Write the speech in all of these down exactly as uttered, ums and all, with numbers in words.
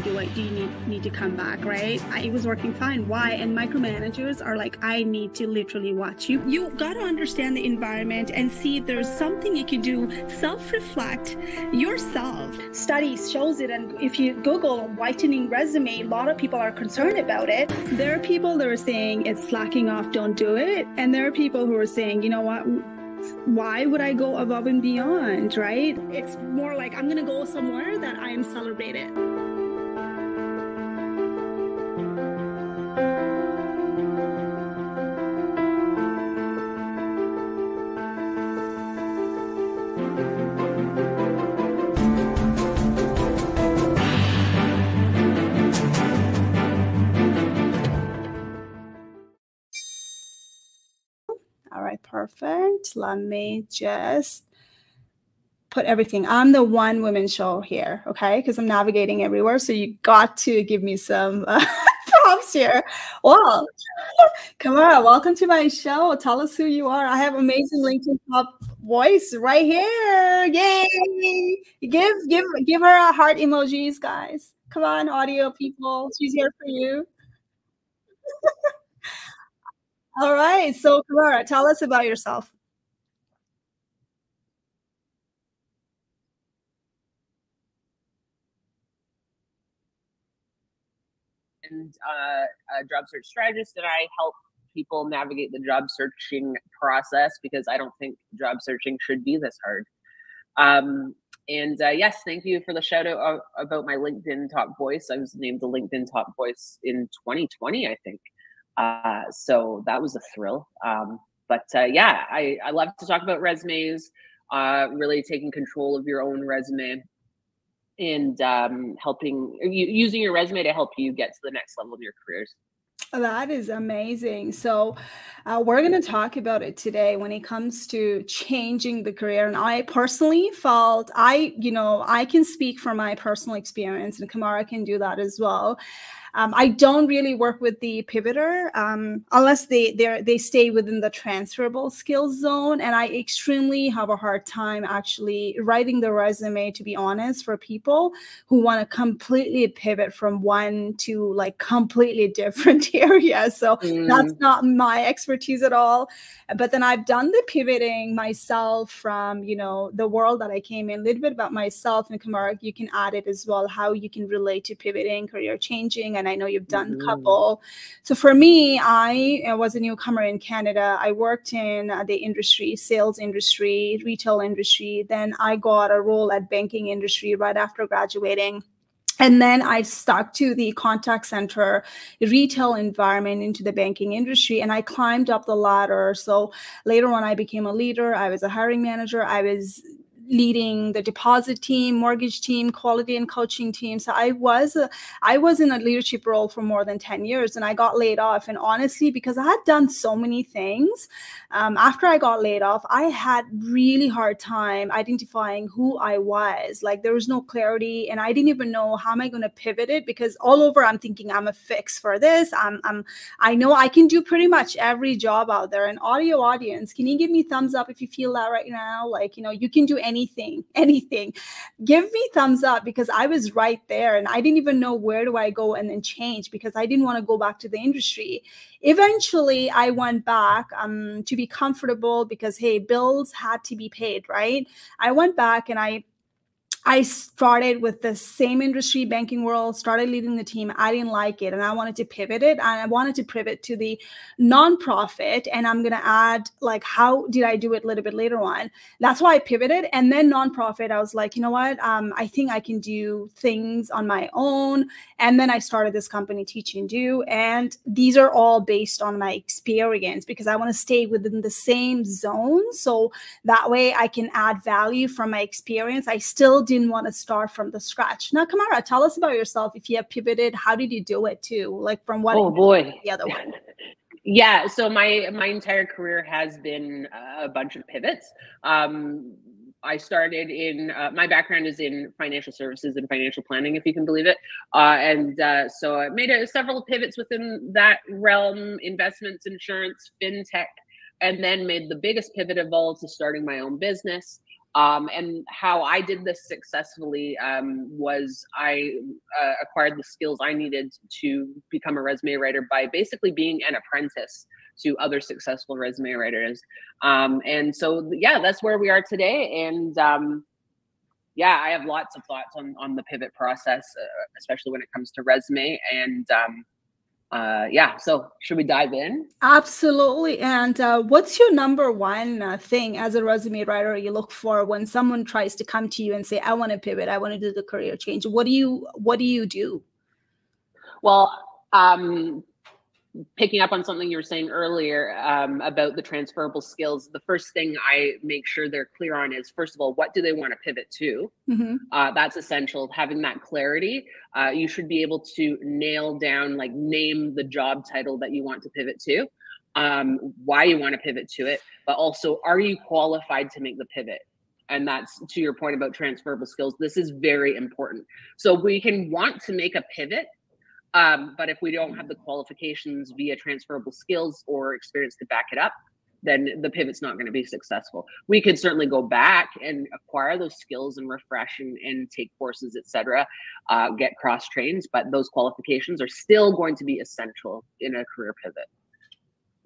okay, do I do you need, need to come back, right? I, it was working fine. Why? And micromanagers are like, I need to literally watch you. You got to understand the environment and see if there's something you can do. Self-reflect yourself. Studies shows it, and if you Google whitening resume, a lot of people are concerned about it. There are people that are saying it's slacking off, don't do it. And there are people who are saying, you know what? Why would I go above and beyond, right? It's more like I'm going to go somewhere that I am celebrated. Perfect. Let me just put everything. I'm the one woman show here, okay? Because I'm navigating everywhere, so you got to give me some uh, props here. Well, Kamara, welcome to my show. Tell us who you are. I have amazing LinkedIn top voice right here. Yay! Give give give her a heart emojis, guys. Come on, audio people. She's here for you. All right, so Kamara, tell us about yourself. And uh, a job search strategist, and I help people navigate the job searching process because I don't think job searching should be this hard. Um, and uh, yes, thank you for the shout out of, about my LinkedIn top voice. I was named the LinkedIn top voice in twenty twenty, I think. Uh, so that was a thrill. Um, but, uh, yeah, I, I love to talk about resumes, uh, really taking control of your own resume and, um, helping you, using your resume to help you get to the next level of your careers. That is amazing. So uh, we're going to talk about it today when it comes to changing the career. And I personally felt I, you know, I can speak from my personal experience, and Kamara can do that as well. Um, I don't really work with the pivoter um, unless they they stay within the transferable skills zone. And I extremely have a hard time actually writing the resume, to be honest, for people who want to completely pivot from one to like completely different area. So mm. that's not my expertise at all. But then I've done the pivoting myself from, you know, the world that I came in, a little bit about myself. And Kamara, you can add it as well, how you can relate to pivoting, career changing. And I know you've done mm-hmm. a couple. So for me, I was a newcomer in Canada. I worked in the industry, sales industry, retail industry. Then I got a role at banking industry right after graduating. And then I stuck to the contact center retail environment into the banking industry, and I climbed up the ladder. So later on, I became a leader. I was a hiring manager. I was leading the deposit team, mortgage team, quality and coaching team. So I was a, I was in a leadership role for more than ten years, and I got laid off. And honestly, because I had done so many things, um, after I got laid off, I had really hard time identifying who I was. Like there was no clarity, and I didn't even know how am I going to pivot it, because all over I'm thinking I'm a fix for this. I'm, I'm I know I can do pretty much every job out there. An audio audience, can you give me thumbs up if you feel that right now? Like, you know, you can do any anything, anything. Give me thumbs up, because I was right there and I didn't even know where do I go and then change, because I didn't want to go back to the industry. Eventually, I went back um, to be comfortable because, hey, bills had to be paid, right? I went back and I I started with the same industry, banking world, started leading the team. I didn't like it, and I wanted to pivot it. And I wanted to pivot to the nonprofit. And I'm going to add, like, how did I do it a little bit later on? That's why I pivoted. And then nonprofit, I was like, you know what? Um, I think I can do things on my own. And then I started this company, Teach and Do. And these are all based on my experience, because I want to stay within the same zone. So that way I can add value from my experience. I still do didn't want to start from the scratch. Now, Kamara, tell us about yourself. If you have pivoted, how did you do it too? Like from one oh, boy. to the other one? Yeah. So my, my entire career has been a bunch of pivots. Um, I started in, uh, my background is in financial services and financial planning, if you can believe it. Uh, and uh, so I made a, several pivots within that realm, investments, insurance, fintech, and then made the biggest pivot of all to starting my own business. Um, and how I did this successfully um, was I uh, acquired the skills I needed to become a resume writer by basically being an apprentice to other successful resume writers. Um, and so, yeah, that's where we are today. And um, yeah, I have lots of thoughts on, on the pivot process, uh, especially when it comes to resume. And um, uh, yeah, so should we dive in? Absolutely. And uh, what's your number one uh, thing as a resume writer you look for when someone tries to come to you and say, I want to pivot, I want to do the career change? What do you, what do you do? Well, um, picking up on something you were saying earlier um, about the transferable skills, the first thing I make sure they're clear on is, first of all, what do they want to pivot to? Mm-hmm. Uh, that's essential. Having that clarity, uh, you should be able to nail down, like name the job title that you want to pivot to, um, why you want to pivot to it, but also, are you qualified to make the pivot? And that's to your point about transferable skills. This is very important. So we can want to make a pivot, Um, but if we don't have the qualifications via transferable skills or experience to back it up, then the pivot's not going to be successful. We could certainly go back and acquire those skills and refresh and, and take courses, et cetera, uh, get cross-trained, but those qualifications are still going to be essential in a career pivot.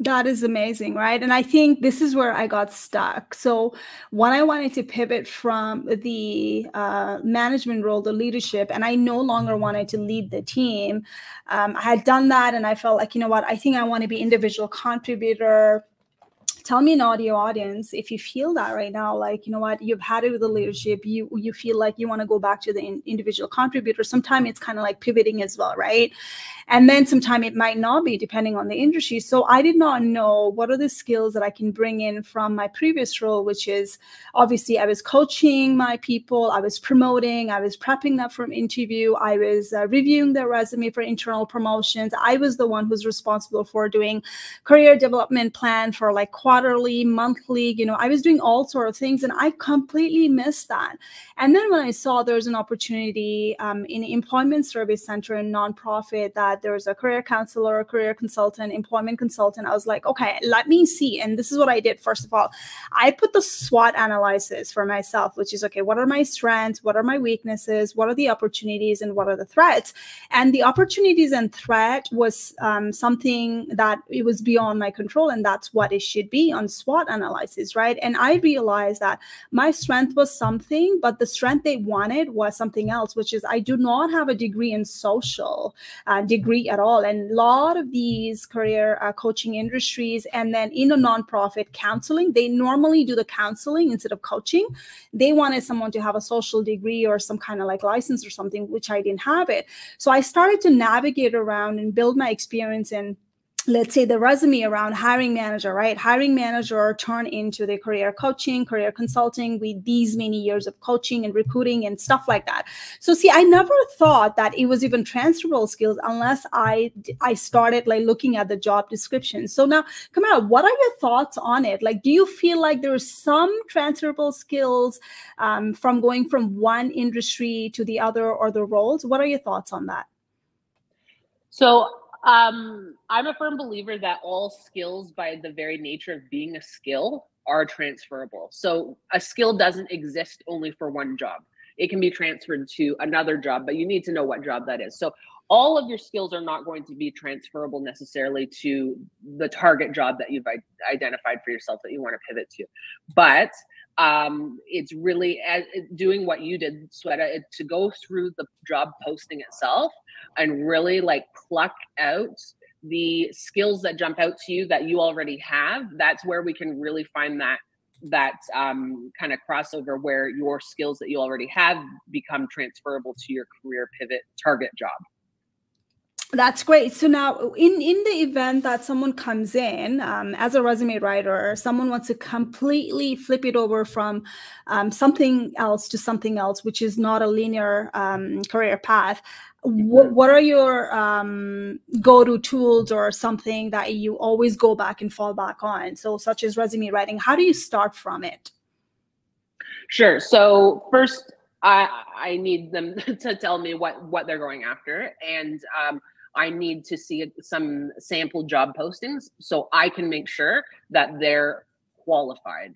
That is amazing, right? And I think this is where I got stuck. So when I wanted to pivot from the uh, management role to leadership, and I no longer wanted to lead the team, um, I had done that and I felt like, you know what, I think I want to be individual contributor. Tell me, an audio audience, if you feel that right now, like, you know what, you've had it with the leadership, you you feel like you want to go back to the in, individual contributor. Sometimes it's kind of like pivoting as well, right? And then sometimes it might not be, depending on the industry. So I did not know what are the skills that I can bring in from my previous role, which is obviously I was coaching my people, I was promoting, I was prepping them for an interview, I was uh, reviewing their resume for internal promotions. I was the one who's responsible for doing career development plan for like quarterly, monthly, you know, I was doing all sorts of things and I completely missed that. And then when I saw there's an opportunity um, in Employment Service Center and nonprofit that there was a career counselor, a career consultant, employment consultant, I was like, okay, let me see. And this is what I did. First of all, I put the SWOT analysis for myself, which is, okay, what are my strengths? What are my weaknesses? What are the opportunities and what are the threats? And the opportunities and threat was um, something that it was beyond my control, and that's what it should be on SWOT analysis, right? And I realized that my strength was something, but the strength they wanted was something else, which is I do not have a degree in social uh, degree at all. And a lot of these career uh, coaching industries, and then in a nonprofit counseling, they normally do the counseling instead of coaching. They wanted someone to have a social degree or some kind of like license or something, which I didn't have it. So I started to navigate around and build my experience in, let's say, the resume around hiring manager, right? Hiring manager turned into the career coaching, career consulting with these many years of coaching and recruiting and stuff like that. So see, I never thought that it was even transferable skills unless I I started like looking at the job description. So now, Kamara, what are your thoughts on it? Like, do you feel like there's some transferable skills um, from going from one industry to the other or the roles? What are your thoughts on that? So, Um, I'm a firm believer that all skills, by the very nature of being a skill, are transferable. So a skill doesn't exist only for one job. It can be transferred to another job, but you need to know what job that is. So all of your skills are not going to be transferable necessarily to the target job that you've identified for yourself that you want to pivot to. But um, it's really as, doing what you did, Sweta, to go through the job posting itself and really like pluck out the skills that jump out to you that you already have. That's where we can really find that that um, kind of crossover where your skills that you already have become transferable to your career pivot target job. That's great. So now in, in the event that someone comes in um, as a resume writer, someone wants to completely flip it over from um, something else to something else, which is not a linear um, career path. What, what are your um, go-to tools or something that you always go back and fall back on? So such as resume writing, how do you start from it? Sure. So first, I, I need them to tell me what, what they're going after. And um, I need to see some sample job postings so I can make sure that they're qualified.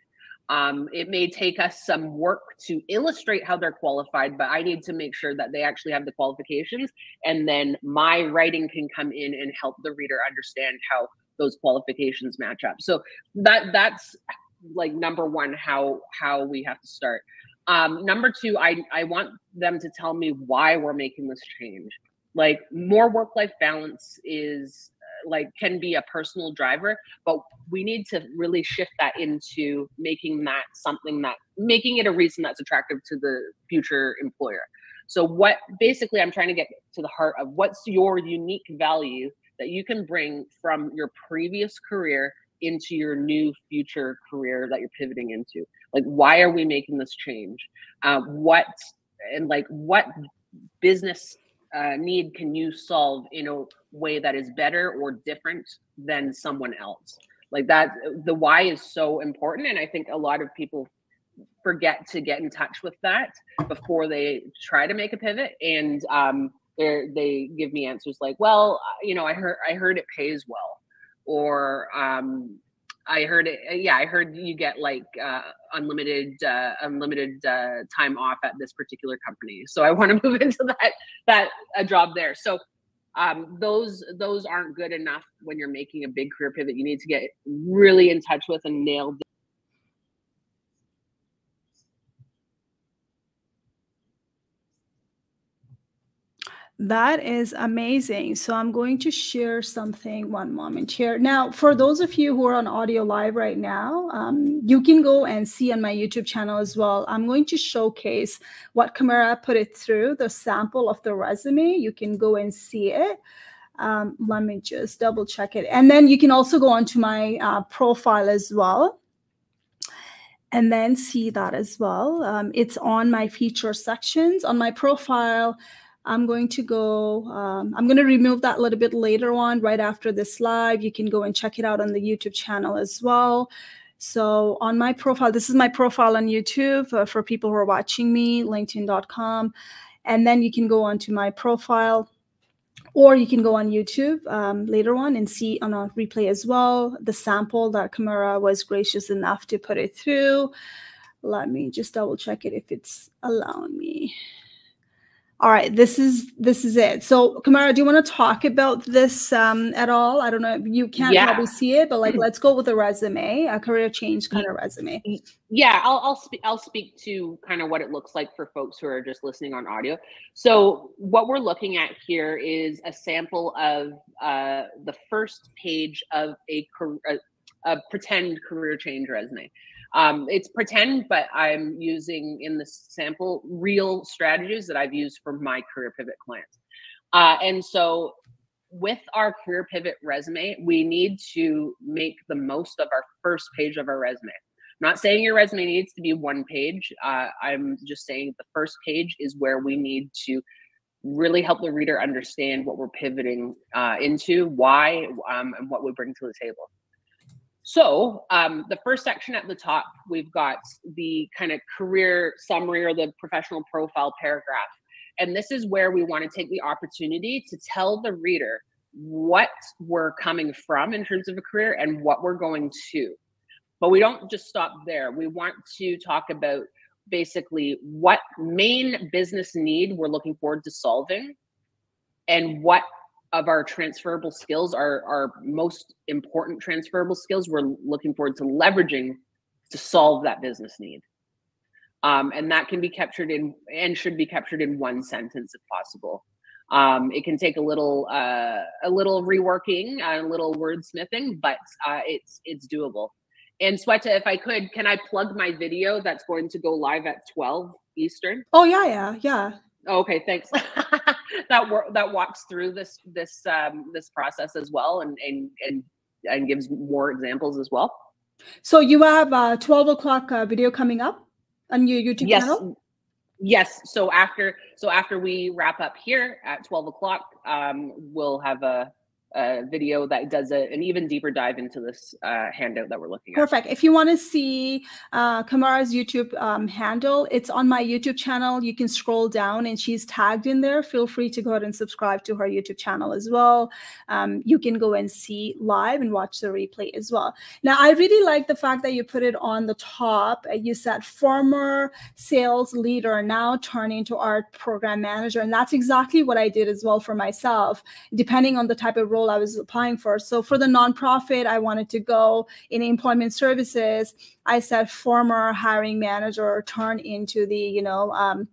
Um, it may take us some work to illustrate how they're qualified, but I need to make sure that they actually have the qualifications. And then my writing can come in and help the reader understand how those qualifications match up. So that that's like number one, how how we have to start. Um, number two, I, I want them to tell me why we're making this change. Like, more work-life balance is like can be a personal driver, but we need to really shift that into making that something that making it a reason that's attractive to the future employer. So what basically I'm trying to get to the heart of what's your unique value that you can bring from your previous career into your new future career that you're pivoting into. Like, why are we making this change? Uh, what and like what business Uh, need can you solve in a way that is better or different than someone else? Like, that, the why is so important. And I think a lot of people forget to get in touch with that before they try to make a pivot. And um, they give me answers like, well, you know, I heard, I heard it pays well, or um, I heard it. Yeah, I heard you get like uh, unlimited, uh, unlimited uh, time off at this particular company. So I want to move into that that a job there. So um, those those aren't good enough when you're making a big career pivot. You need to get really in touch with and nail the That is amazing. So I'm going to share something, one moment here. Now, for those of you who are on audio live right now, um, you can go and see on my YouTube channel as well. I'm going to showcase what Kamara put it through, the sample of the resume. You can go and see it. Um, let me just double check it. And then you can also go onto my uh, profile as well, and then see that as well. Um, it's on my feature sections on my profile. I'm going to go, um, I'm going to remove that a little bit later on, right after this live. You can go and check it out on the YouTube channel as well. So on my profile, this is my profile on YouTube uh, for people who are watching me, linkedin dot com. And then you can go onto my profile, or you can go on YouTube um, later on and see on a replay as well, the sample that Kamara was gracious enough to put it through. Let me just double check it if it's allowing me. All right, this is this is it. So, Kamara, do you want to talk about this um, at all? I don't know. You can't yeah. probably see it, but like, let's go with a resume, a career change kind of resume. Yeah, I'll I'll, spe I'll speak to kind of what it looks like for folks who are just listening on audio. So, what we're looking at here is a sample of uh, the first page of a, a, a pretend career change resume. Um, it's pretend, but I'm using in the sample real strategies that I've used for my career pivot clients. Uh, and so with our career pivot resume, we need to make the most of our first page of our resume. I'm not saying your resume needs to be one page. Uh, I'm just saying the first page is where we need to really help the reader understand what we're pivoting uh, into, why, um, and what we bring to the table. So um, the first section at the top, we've got the kind of career summary or the professional profile paragraph. And this is where we want to take the opportunity to tell the reader what we're coming from in terms of a career and what we're going to. But we don't just stop there. We want to talk about basically what main business need we're looking forward to solving, and what of our transferable skills, our, our most important transferable skills we're looking forward to leveraging to solve that business need. Um, and that can be captured in, and should be captured in one sentence if possible. Um, it can take a little, uh, a little reworking, a little wordsmithing, but uh, it's, it's doable. And Sweta, if I could, can I plug my video that's going to go live at twelve Eastern? Oh, yeah, yeah, yeah. Okay, thanks. that wor that walks through this this um, this process as well, and and and and gives more examples as well. So you have a twelve o'clock uh, video coming up on your YouTube yes. channel. Yes. So after so after we wrap up here at twelve o'clock, um, we'll have a uh, video that does a, an even deeper dive into this uh, handout that we're looking at. Perfect. If you want to see uh, Kamara's YouTube um, handle, it's on my YouTube channel. You can scroll down and she's tagged in there. Feel free to go ahead and subscribe to her YouTube channel as well. Um, you can go and see live and watch the replay as well. Now, I really like the fact that you put it on the top. You said former sales leader now turning to our program manager. And that's exactly what I did as well for myself, depending on the type of role I was applying for. So for the nonprofit, I wanted to go in employment services. I said former hiring manager turn into the, you know, um,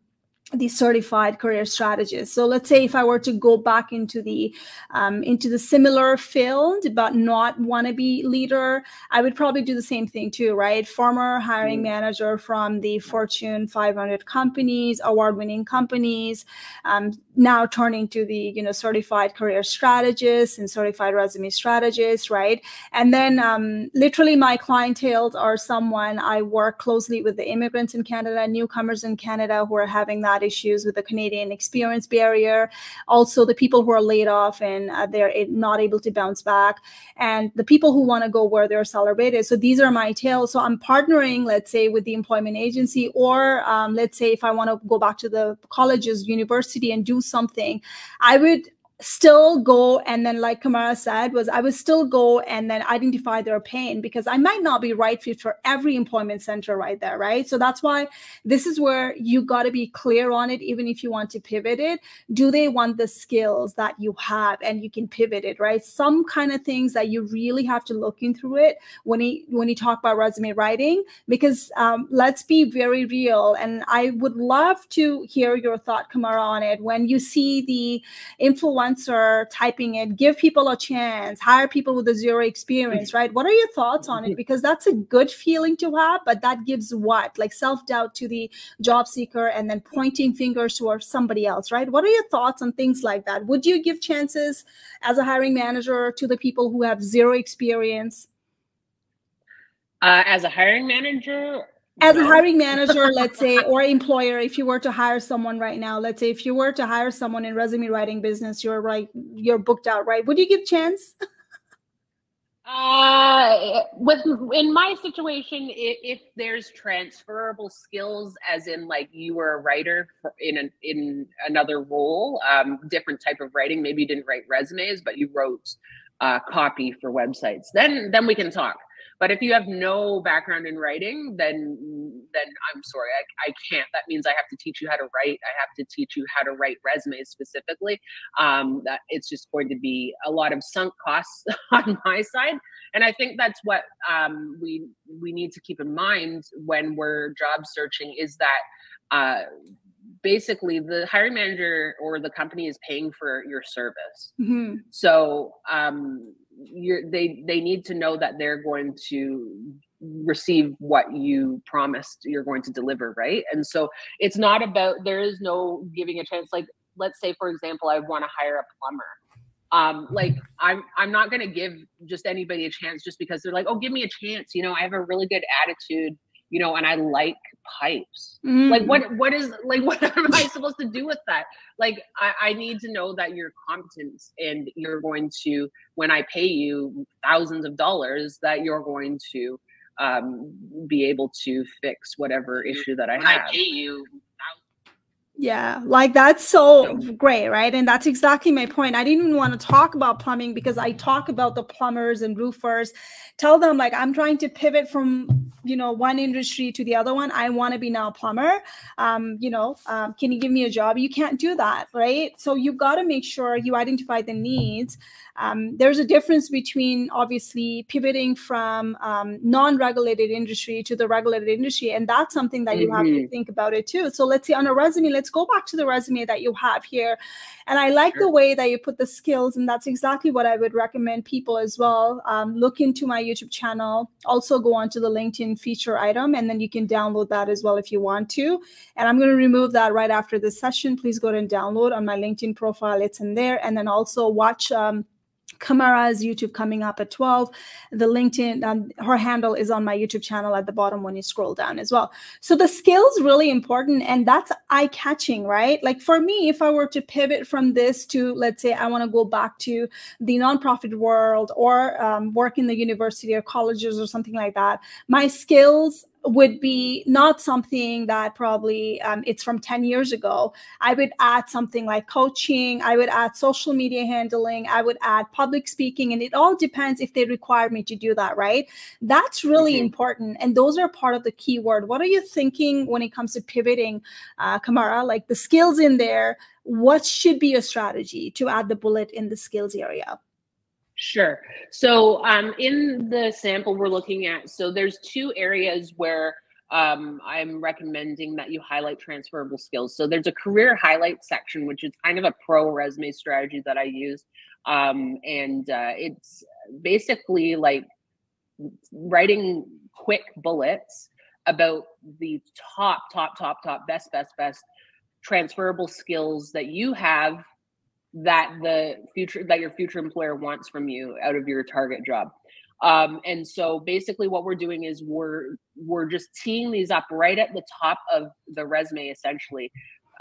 the certified career strategist. So let's say if I were to go back into the um, into the similar field, but not wannabe leader, I would probably do the same thing too, right? Former hiring mm-hmm. manager from the Fortune five hundred companies, award-winning companies, um, now turning to the you know certified career strategist and certified resume strategist, right? And then um, literally my clientele are someone I work closely with, the immigrants in Canada, newcomers in Canada who are having that issues with the Canadian experience barrier, also the people who are laid off and uh, they're not able to bounce back, and the people who want to go where they're celebrated. So these are my tales. So I'm partnering, let's say, with the employment agency, or um, let's say if I want to go back to the colleges, university and do something, I would still go and then, like Kamara said, was I would still go and then identify their pain, because I might not be right fit for every employment center right there, right? So that's why this is where you got to be clear on it, even if you want to pivot it. Do they want the skills that you have? And you can pivot it, right? Some kind of things that you really have to look into it when you, when you talk about resume writing, because um, let's be very real. And I would love to hear your thought, Kamara, on it. When you see the influence Answer, typing it, give people a chance, hire people with a zero experience, right? What are your thoughts on it? Because that's a good feeling to have, but that gives what? Like self-doubt to the job seeker and then pointing fingers towards somebody else, right? What are your thoughts on things like that? Would you give chances as a hiring manager to the people who have zero experience? Uh, as a hiring manager? As a hiring manager, let's say, or employer, if you were to hire someone right now, let's say if you were to hire someone in resume writing business, you're right, you're booked out, right? Would you give chance? Uh, with in my situation, if, if there's transferable skills, as in like you were a writer in an, in another role, um, different type of writing, maybe you didn't write resumes, but you wrote uh, copy for websites, then then we can talk. But if you have no background in writing, then then I'm sorry, I, I can't. That means I have to teach you how to write. I have to teach you how to write resumes specifically. Um, that it's just going to be a lot of sunk costs on my side. And I think that's what um, we we need to keep in mind when we're job searching, is that uh, basically the hiring manager or the company is paying for your service. Mm-hmm. So um, You're, they they need to know that they're going to receive what you promised you're going to deliver, right? And so it's not about, there is no giving a chance. Like, let's say, for example, I want to hire a plumber. Um, like, I'm I'm not going to give just anybody a chance just because they're like, oh, give me a chance. You know, I have a really good attitude, you know, and I like pipes. Mm. Like, what what is, like, what am I supposed to do with that? Like, I, I need to know that you're competent and you're going to, when I pay you thousands of dollars, that you're going to um, be able to fix whatever issue that I when have. I pay you Yeah, like that's so great, right? And that's exactly my point. I didn't even want to talk about plumbing because I talk about the plumbers and roofers. Tell them, like, I'm trying to pivot from, you know, one industry to the other one. I want to be now a plumber. Um, you know, um, can you give me a job? You can't do that, right? So you've got to make sure you identify the needs. Um, there's a difference between obviously pivoting from um, non-regulated industry to the regulated industry. And that's something that you mm-hmm. have to think about it too. So let's say on a resume, let's Let's go back to the resume that you have here. And I like sure. the way that you put the skills, and that's exactly what I would recommend people as well. Um, look into my YouTube channel, also go onto the LinkedIn feature item, and then you can download that as well if you want to. And I'm going to remove that right after this session. Please go and download on my LinkedIn profile. It's in there. And then also watch um, Kamara's YouTube coming up at twelve. The LinkedIn, um, her handle is on my YouTube channel at the bottom when you scroll down as well. So the skill's really important, and that's eye-catching, right? Like for me, if I were to pivot from this to, let's say, I want to go back to the nonprofit world or um, work in the university or colleges or something like that, my skills would be not something that probably um, it's from ten years ago. I would add something like coaching. I would add social media handling. I would add public speaking. And it all depends if they require me to do that, right? That's really mm-hmm. important. And those are part of the keyword. What are you thinking when it comes to pivoting, uh, Kamara? Like the skills in there, what should be your strategy to add the bullet in the skills area? Sure. So um, in the sample we're looking at, so there's two areas where um, I'm recommending that you highlight transferable skills. So there's a career highlight section, which is kind of a pro resume strategy that I use. Um, and uh, it's basically like writing quick bullets about the top, top, top, top, best, best, best transferable skills that you have that the future, that your future employer wants from you out of your target job. Um, and so basically what we're doing is we're, we're just teeing these up right at the top of the resume, essentially,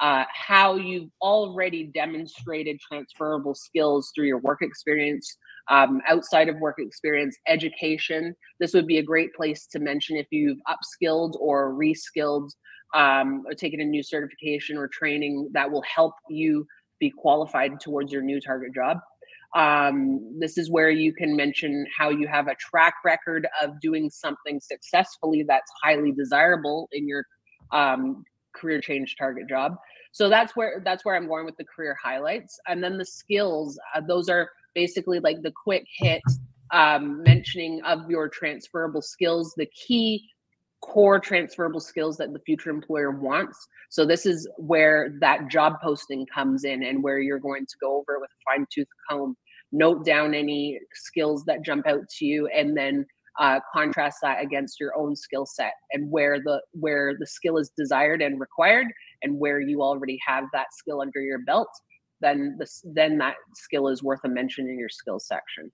uh, how you've already demonstrated transferable skills through your work experience, um, outside of work experience, education. This would be a great place to mention if you've upskilled or reskilled, um, or taken a new certification or training that will help you be qualified towards your new target job. Um, this is where you can mention how you have a track record of doing something successfully that's highly desirable in your um, career change target job. So that's where that's where I'm going with the career highlights. And then the skills, uh, those are basically like the quick hit um, mentioning of your transferable skills, the key core transferable skills that the future employer wants. So this is where that job posting comes in and where you're going to go over with a fine tooth comb, note down any skills that jump out to you, and then uh, contrast that against your own skill set and where the where the skill is desired and required, and where you already have that skill under your belt, then this then that skill is worth a mention in your skills section.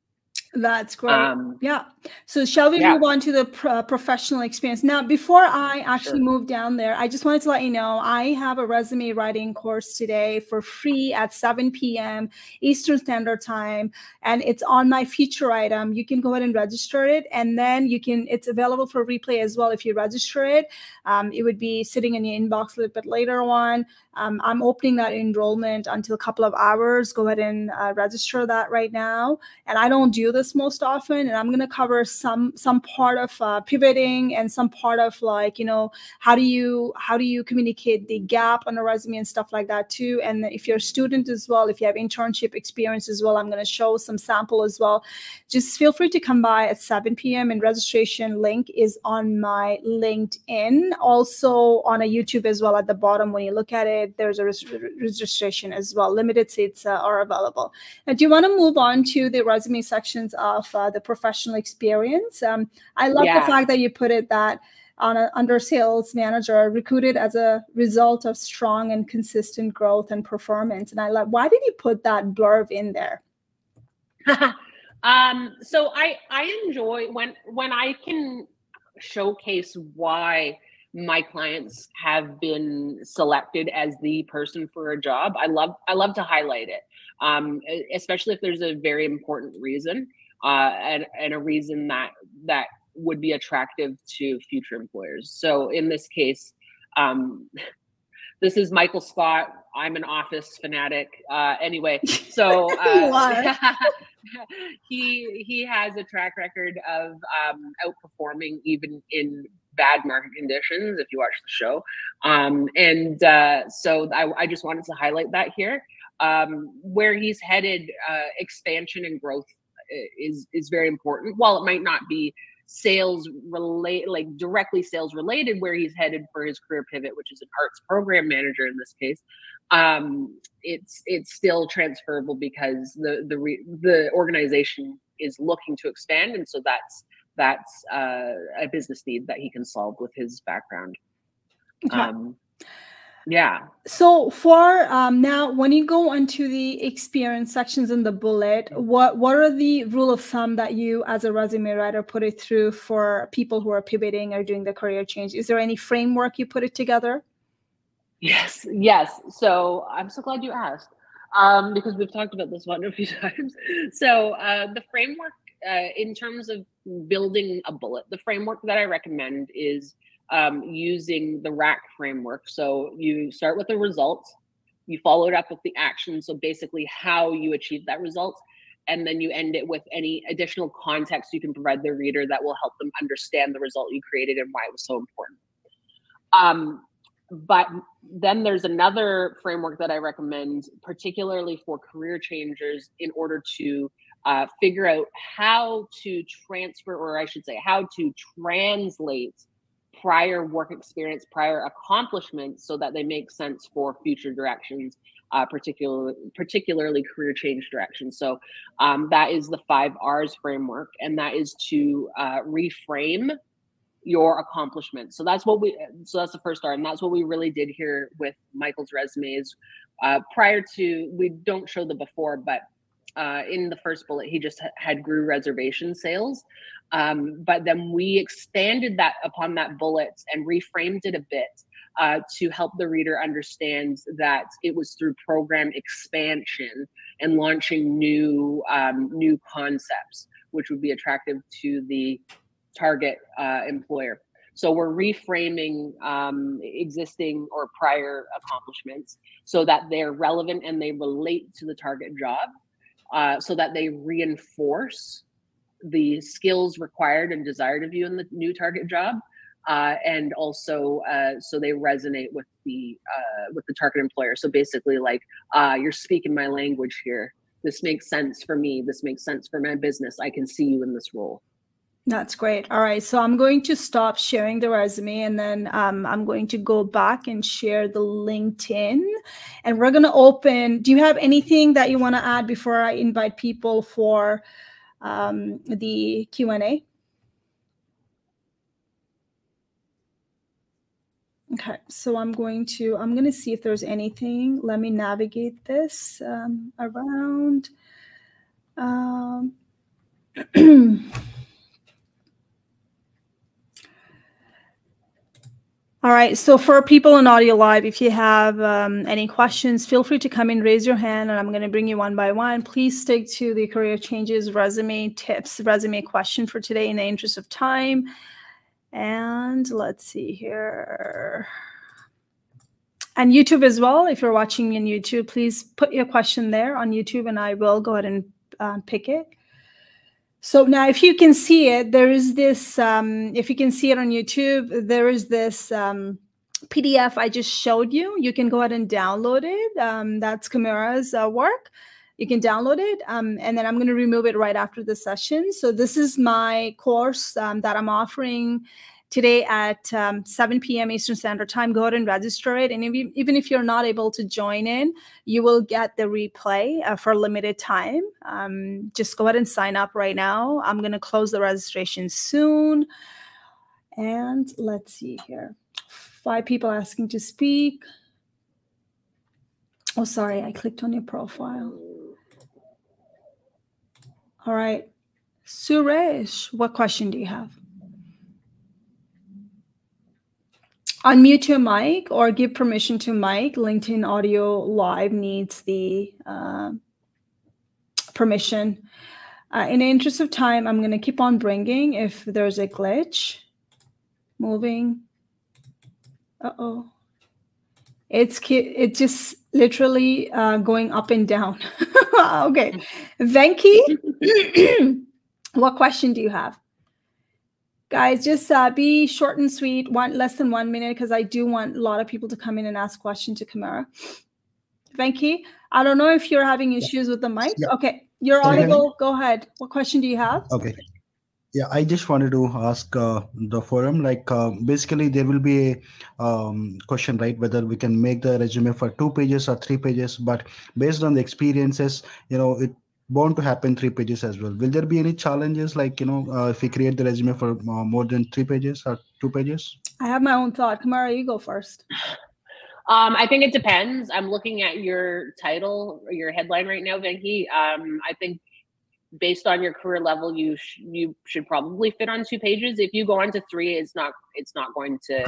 That's great. Um, yeah. So shall we yeah. move on to the pro professional experience? Now, before I actually sure. move down there, I just wanted to let you know, I have a resume writing course today for free at seven P M Eastern Standard Time. And it's on my feature item. You can go ahead and register it. And then you can, it's available for replay as well. If you register it, um, it would be sitting in your inbox a little bit later on. Um, I'm opening that enrollment until a couple of hours. Go ahead and uh, register that right now. And I don't do this most often, and I'm going to cover some some part of uh, pivoting and some part of, like, you know, how do you how do you communicate the gap on a resume and stuff like that too. And if you're a student as well, if you have internship experience as well, I'm going to show some sample as well. Just feel free to come by at seven P M and registration link is on my LinkedIn, also on a YouTube as well. At the bottom when you look at it, there's a res registration as well. Limited seats uh, are available. Now, do you want to move on to the resume sections of uh, the professional experience? Um, I love yeah. the fact that you put it that on a, under sales manager, recruited as a result of strong and consistent growth and performance. And I love, why did you put that blurb in there? um, so I, I enjoy when, when I can showcase why my clients have been selected as the person for a job. I love, I love to highlight it. Um, especially if there's a very important reason uh, and, and a reason that that would be attractive to future employers. So in this case, um, this is Michael Scott. I'm an office fanatic. Uh, anyway, so uh, he he has a track record of um, outperforming even in bad market conditions, if you watch the show. Um, and uh, so I, I just wanted to highlight that here. Um, where he's headed, uh, expansion and growth is, is very important. While it might not be sales relate, like directly sales related, where he's headed for his career pivot, which is an arts program manager in this case, um, it's, it's still transferable because the, the, re the organization is looking to expand. And so that's, that's, uh, a business need that he can solve with his background. Okay. Um, Yeah. So for um, now, when you go into the experience sections in the bullet, what, what are the rule of thumb that you as a resume writer put it through for people who are pivoting or doing the career change? Is there any framework you put it together? Yes. Yes. So I'm so glad you asked, um, because we've talked about this one a few times. So uh, the framework uh, in terms of building a bullet, the framework that I recommend is Um, using the RAC framework. So you start with the results, you follow it up with the action. So basically how you achieve that result. And then you end it with any additional context you can provide the reader that will help them understand the result you created and why it was so important. Um, but then there's another framework that I recommend, particularly for career changers, in order to uh, figure out how to transfer, or I should say, how to translate prior work experience, prior accomplishments, so that they make sense for future directions, uh, particularly particularly career change directions. So um, that is the five R's framework, and that is to uh, reframe your accomplishments. So that's what we. So that's the first R, and that's what we really did here with Michael's resumes. Uh, prior to, we don't show the before, but uh, in the first bullet, he just had grew reservation sales. Um, but then we expanded that upon that bullet and reframed it a bit uh, to help the reader understand that it was through program expansion and launching new um, new concepts, which would be attractive to the target uh, employer. So we're reframing um, existing or prior accomplishments so that they're relevant and they relate to the target job, uh, so that they reinforce the skills required and desired of you in the new target job, uh, and also uh, so they resonate with the uh, with the target employer. So basically, like uh, you're speaking my language here. This makes sense for me. This makes sense for my business. I can see you in this role. That's great. All right, so I'm going to stop sharing the resume, and then um, I'm going to go back and share the LinkedIn, and we're going to open. Do you have anything that you want to add before I invite people for um the Q and A? Okay, so I'm going to I'm going to see if there's anything. Let me navigate this um around. Um All right, so for people on Audio Live, if you have um, any questions, feel free to come in, raise your hand, and I'm going to bring you one by one. Please stick to the career changes, resume tips, resume question for today in the interest of time. And let's see here. And YouTube as well, if you're watching me on YouTube, please put your question there on YouTube, and I will go ahead and uh, pick it. So now, if you can see it, there is this, um, if you can see it on YouTube, there is this um, P D F I just showed you. You can go ahead and download it. Um, that's Kamara's uh, work. You can download it. Um, and then I'm going to remove it right after the session. So this is my course um, that I'm offering today at um, seven P M Eastern Standard Time. Go ahead and register it. And if you, even if you're not able to join in, you will get the replay uh, for a limited time. Um, just go ahead and sign up right now. I'm going to close the registration soon. And let's see here. Five people asking to speak. Oh, sorry. I clicked on your profile. All right. Suresh, what question do you have? Unmute your mic or give permission to mic. LinkedIn Audio Live needs the uh, permission. Uh, in the interest of time, I'm going to keep on bringing if there's a glitch. Moving. Uh-oh. It's, it's just literally uh, going up and down. Okay. Venki, what question do you have? Guys, just uh, be short and sweet, one, less than one minute, because I do want a lot of people to come in and ask questions to Kamara. Venki, I don't know if you're having issues yeah. with the mic. Yeah. Okay, you're audible. Go ahead. What question do you have? Okay. Yeah, I just wanted to ask uh, the forum, like uh, basically there will be a um, question, right, whether we can make the resume for two pages or three pages, but based on the experiences, you know, it bound to happen three pages as well. Will there be any challenges, like, you know, uh, if we create the resume for uh, more than three pages or two pages? I have my own thought. Kamara, you go first. Um, I think it depends. I'm looking at your title or your headline right now, Venki. Um, I think based on your career level, you sh- you should probably fit on two pages. If you go on to three, it's not it's not going to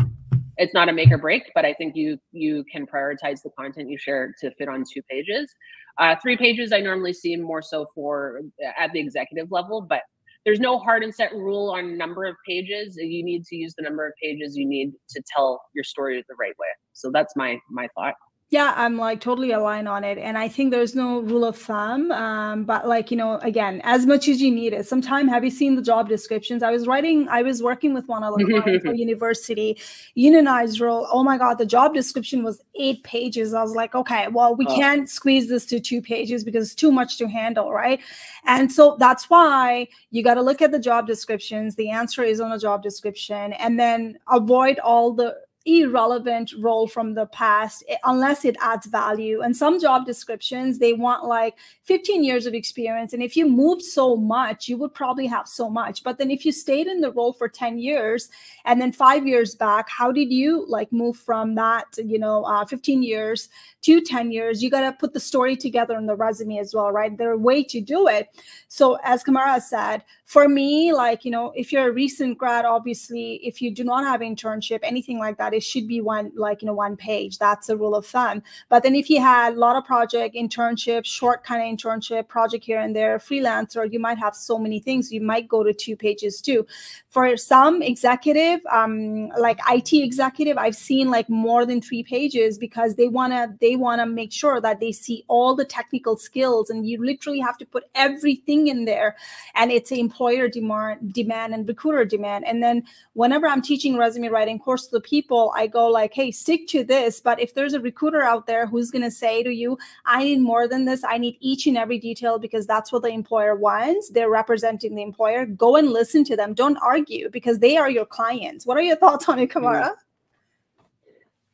it's not a make or break. But I think you you can prioritize the content you share to fit on two pages. Uh, three pages I normally see more so for at the executive level, but there's no hard and set rule on number of pages. You need to use the number of pages you need to tell your story the right way. So that's my my thought. Yeah, I'm like totally aligned on it. And I think there's no rule of thumb. Um, but like, you know, again, as much as you need it. Sometimes, have you seen the job descriptions? I was writing, I was working with one of the clients at university, unionized role. Oh my God, the job description was eight pages. I was like, okay, well, we oh. can't squeeze this to two pages because it's too much to handle, right? And so that's why you got to look at the job descriptions. The answer is on a job description, and then avoid all the irrelevant role from the past unless it adds value. And some job descriptions, they want like fifteen years of experience, and if you moved so much, you would probably have so much. But then if you stayed in the role for ten years and then five years back, how did you like move from that, you know, uh, fifteen years to ten years? You got to put the story together in the resume as well, right? There are ways to do it. So as Kamara said, for me, like, you know, if you're a recent grad, obviously if you do not have internship, anything like that, it should be one, like, you know, one page. That's a rule of thumb. But then if you had a lot of project, internship, short kind of internship, project here and there, freelancer, you might have so many things. You might go to two pages too. For some executive, um, like I T executive, I've seen like more than three pages because they wanna they wanna make sure that they see all the technical skills, and you literally have to put everything in there. And it's employer demand, demand and recruiter demand. And then whenever I'm teaching resume writing course to the people, I go like, hey, stick to this. But if there's a recruiter out there who's going to say to you, I need more than this, I need each and every detail because that's what the employer wants, they're representing the employer, go and listen to them. Don't argue because they are your clients. What are your thoughts on it, Kamara?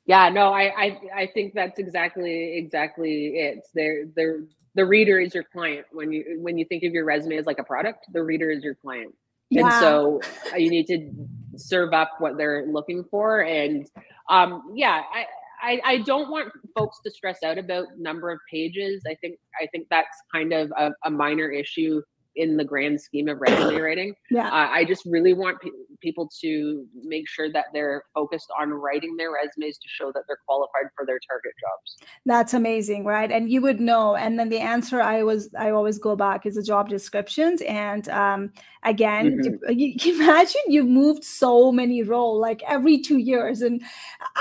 Yeah, no, I I, I think that's exactly exactly it. They're, they're, the reader is your client. When you, when you think of your resume as like a product, the reader is your client. Yeah. And so you need to serve up what they're looking for. And um, yeah, I, I, I don't want folks to stress out about number of pages. I think I think that's kind of a, a minor issue in the grand scheme of resume writing. Yeah. Uh, I just really want pe- people to make sure that they're focused on writing their resumes to show that they're qualified for their target jobs. That's amazing, right? And you would know. And then the answer I was I always go back is the job descriptions. And um, again, mm-hmm. you, you, imagine you moved so many roles, like every two years, and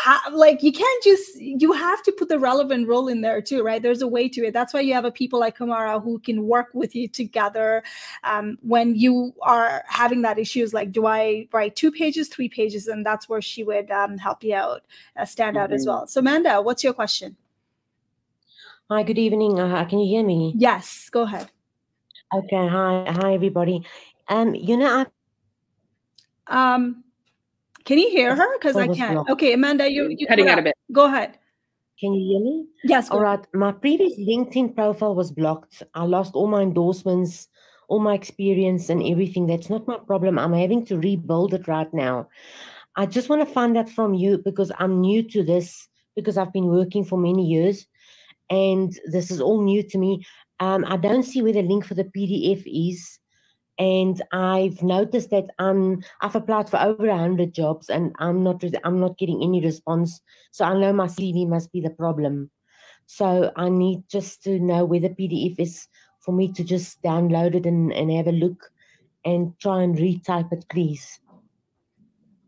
uh, like you can't just you have to put the relevant role in there too, right? There's a way to it. That's why you have a people like Kamara who can work with you together. Um, when you are having that issues, like, do I write two pages, three pages? And that's where she would um, help you out, uh, stand mm-hmm. out as well. So Amanda, what's your question? Hi, good evening. Uh, can you hear me? Yes, go ahead. Okay. Hi, hi everybody. Um, you know, I... um, can you hear her? Cause oh, I can't. Okay. Amanda, you're you cutting out a bit. Go ahead. Can you hear me? Yes. All right. My previous LinkedIn profile was blocked. I lost all my endorsements, all my experience and everything. That's not my problem. I'm having to rebuild it right now. I just want to find out from you because I'm new to this, because I've been working for many years and this is all new to me. Um, I don't see where the link for the P D F is. And I've noticed that I'm, I've applied for over one hundred jobs and I'm not I'm not getting any response. So I know my C V must be the problem. So I need just to know where the P D F is for me to just download it and, and have a look and try and retype it, please.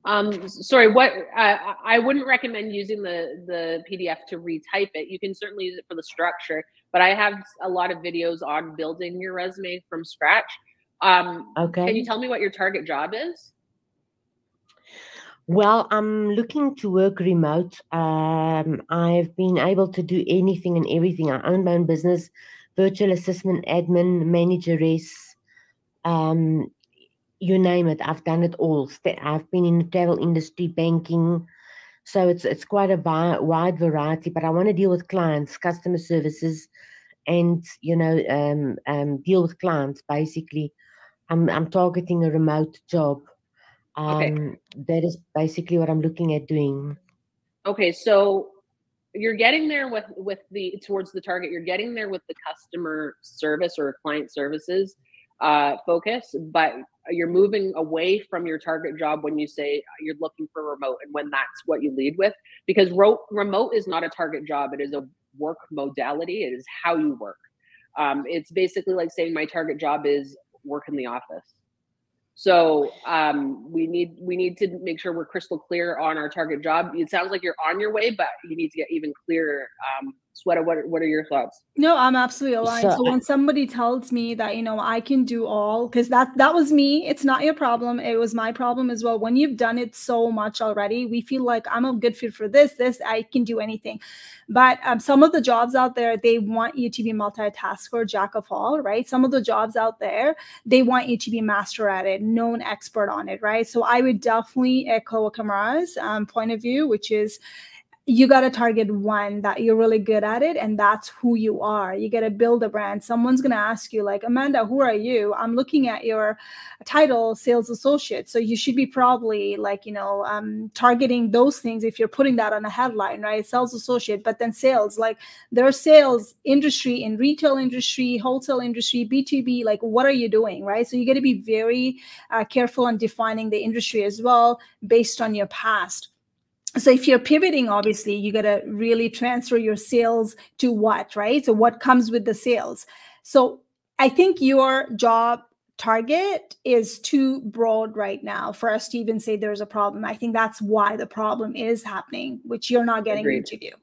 Um, sorry, what uh, I wouldn't recommend using the, the P D F to retype it. You can certainly use it for the structure, but I have a lot of videos on building your resume from scratch. Um, okay. Can you tell me what your target job is? Well, I'm looking to work remote. Um, I've been able to do anything and everything. I own my own business. Virtual assistant, admin, manageress, um, you name it. I've done it all. I've been in the travel industry, banking. So it's it's quite a bi- wide variety, but I want to deal with clients, customer services, and, you know, um, um, deal with clients, basically. I'm, I'm targeting a remote job. Um, okay. That is basically what I'm looking at doing. Okay, so you're getting there with, with the, towards the target, you're getting there with the customer service or client services uh, focus, but you're moving away from your target job when you say you're looking for remote and when that's what you lead with, because ro- remote is not a target job. It is a work modality. It is how you work. Um, it's basically like saying my target job is work in the office. So um, we need we need to make sure we're crystal clear on our target job. It sounds like you're on your way, but you need to get even clearer. Um, Sweta, what what are your thoughts? No, I'm absolutely aligned. So, so when somebody tells me that, you know, I can do all, because that that was me. It's not your problem. It was my problem as well. When you've done it so much already, we feel like I'm a good fit for this. This I can do anything. But um, some of the jobs out there, they want you to be multitasker, jack of all, right? Some of the jobs out there, they want you to be master at it, known expert on it, right? So I would definitely echo Kamara's um, point of view, which is, you got to target one that you're really good at it. And that's who you are. You got to build a brand. Someone's going to ask you like, Amanda, who are you? I'm looking at your title, sales associate. So you should be probably like, you know, um, targeting those things if you're putting that on a headline, right? Sales associate, but then sales, like there are sales industry in retail industry, wholesale industry, B two B, like what are you doing, right? So you got to be very uh, careful on defining the industry as well based on your past. So if you're pivoting, obviously, you got to really transfer your sales to what, right? So what comes with the sales? So I think your job target is too broad right now for us to even say there's a problem. I think that's why the problem is happening, which you're not getting into view.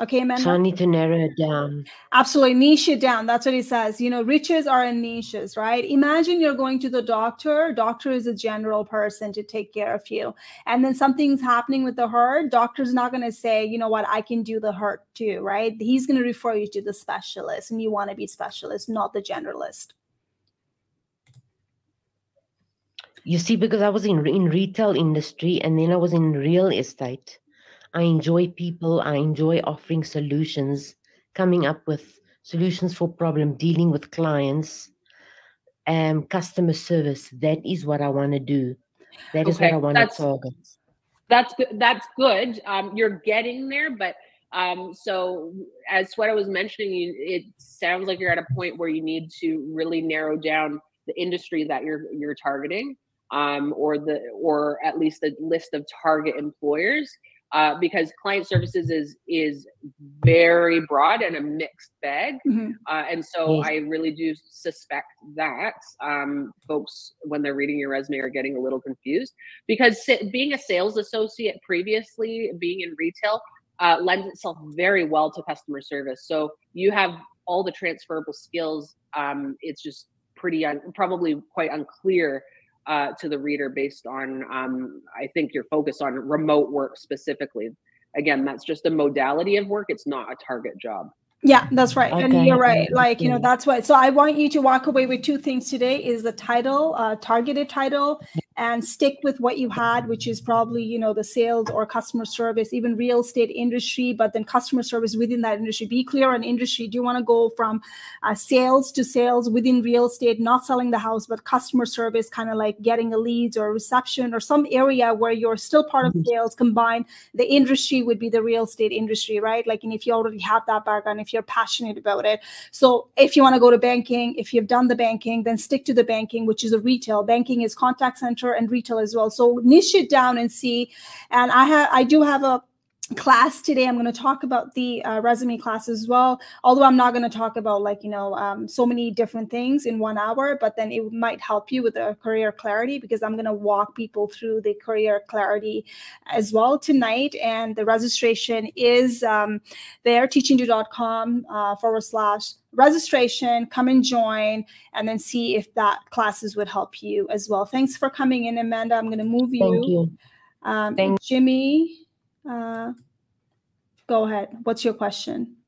Okay, Amanda? So I need to narrow it down. Absolutely. Niche it down. That's what it says. You know, riches are in niches, right? Imagine you're going to the doctor. Doctor is a general person to take care of you. And then something's happening with the heart. Doctor's not going to say, you know what, I can do the heart too, right? He's going to refer you to the specialist. And you want to be specialist, not the generalist. You see, because I was in, in retail industry and then I was in real estate. I enjoy people. I enjoy offering solutions, coming up with solutions for problem, dealing with clients, um, customer service. That is what I want to do. That is okay, what I want to target. That's good. That's good. Um, you're getting there, but um, so as Sweta was mentioning, you, it sounds like you're at a point where you need to really narrow down the industry that you're you're targeting, um, or the or at least the list of target employers. Uh, because client services is is very broad and a mixed bag. Mm-hmm. uh, and so yes. I really do suspect that um, folks, when they're reading your resume, are getting a little confused. Because being a sales associate previously, being in retail, uh, lends itself very well to customer service. So you have all the transferable skills. Um, it's just pretty, un- probably quite unclear Uh, to the reader based on, um, I think, your focus on remote work specifically. Again, that's just a modality of work. It's not a target job. Yeah, that's right. Okay. And you're right. Like, you know, that's why. So I want you to walk away with two things today is the title, uh, targeted title, and stick with what you had, which is probably, you know, the sales or customer service, even real estate industry, but then customer service within that industry. Be clear on industry. Do you want to go from uh, sales to sales within real estate, not selling the house, but customer service, kind of like getting a leads or a reception or some area where you're still part of sales combined. The industry would be the real estate industry, right? Like, and if you already have that background, if you're passionate about it. So if you want to go to banking, if you've done the banking, then stick to the banking, which is a retail. Banking is contact center and retail as well. So niche it down and see. And I have, I do have a class today. I'm going to talk about the uh, resume class as well. Although I'm not going to talk about like, you know, um, so many different things in one hour, but then it might help you with the career clarity because I'm going to walk people through the career clarity as well tonight. And the registration is um, there, teaching do dot com uh, forward slash registration. Come and join and then see if that classes would help you as well. Thanks for coming in, Amanda. I'm going to move you. Thank you. Um, Thank Jimmy. Uh, go ahead. What's your question?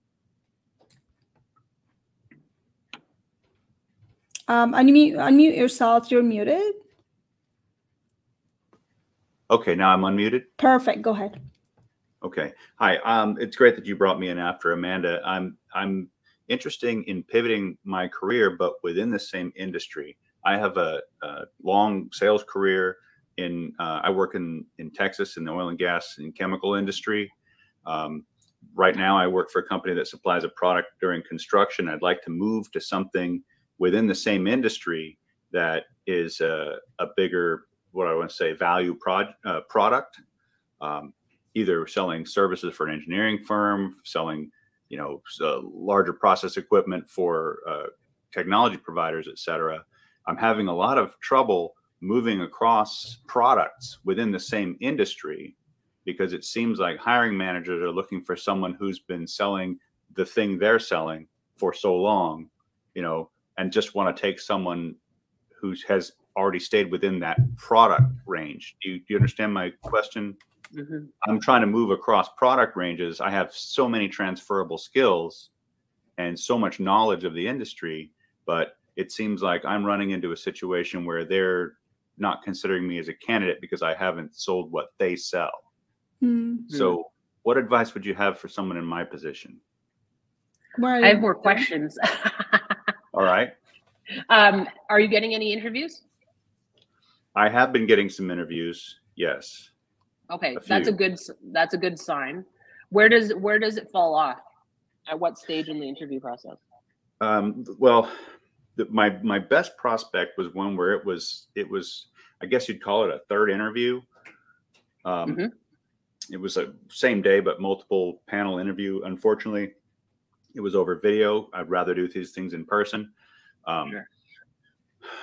Um, unmute, unmute yourself. You're muted. Okay, now I'm unmuted. Perfect. Go ahead. Okay. Hi. Um, it's great that you brought me in after Amanda. I'm I'm interested in pivoting my career, but within the same industry. I have a, a long sales career. In uh, I work in in Texas in the oil and gas and chemical industry. Um, right now I work for a company that supplies a product during construction. I'd like to move to something within the same industry that is a, a bigger, what I want to say, value prod, uh, product, um, either selling services for an engineering firm, selling, you know, uh, larger process equipment for uh, technology providers, et cetera. I'm having a lot of trouble moving across products within the same industry because it seems like hiring managers are looking for someone who's been selling the thing they're selling for so long, you know, and just want to take someone who has already stayed within that product range. Do you, do you understand my question? Mm-hmm. I'm trying to move across product ranges. I have so many transferable skills and so much knowledge of the industry, but it seems like I'm running into a situation where they're not considering me as a candidate because I haven't sold what they sell. Mm-hmm. So what advice would you have for someone in my position? Well, I have more questions. All right. Um, are you getting any interviews? I have been getting some interviews. Yes. Okay. That's a good, that's a good sign. Where does, where does it fall off? At what stage in the interview process? Um, well, the, my, my best prospect was one where it was, it was, I guess you'd call it a third interview. Um, mm-hmm. It was a same day, but multiple panel interview. Unfortunately, it was over video. I'd rather do these things in person. Um, sure.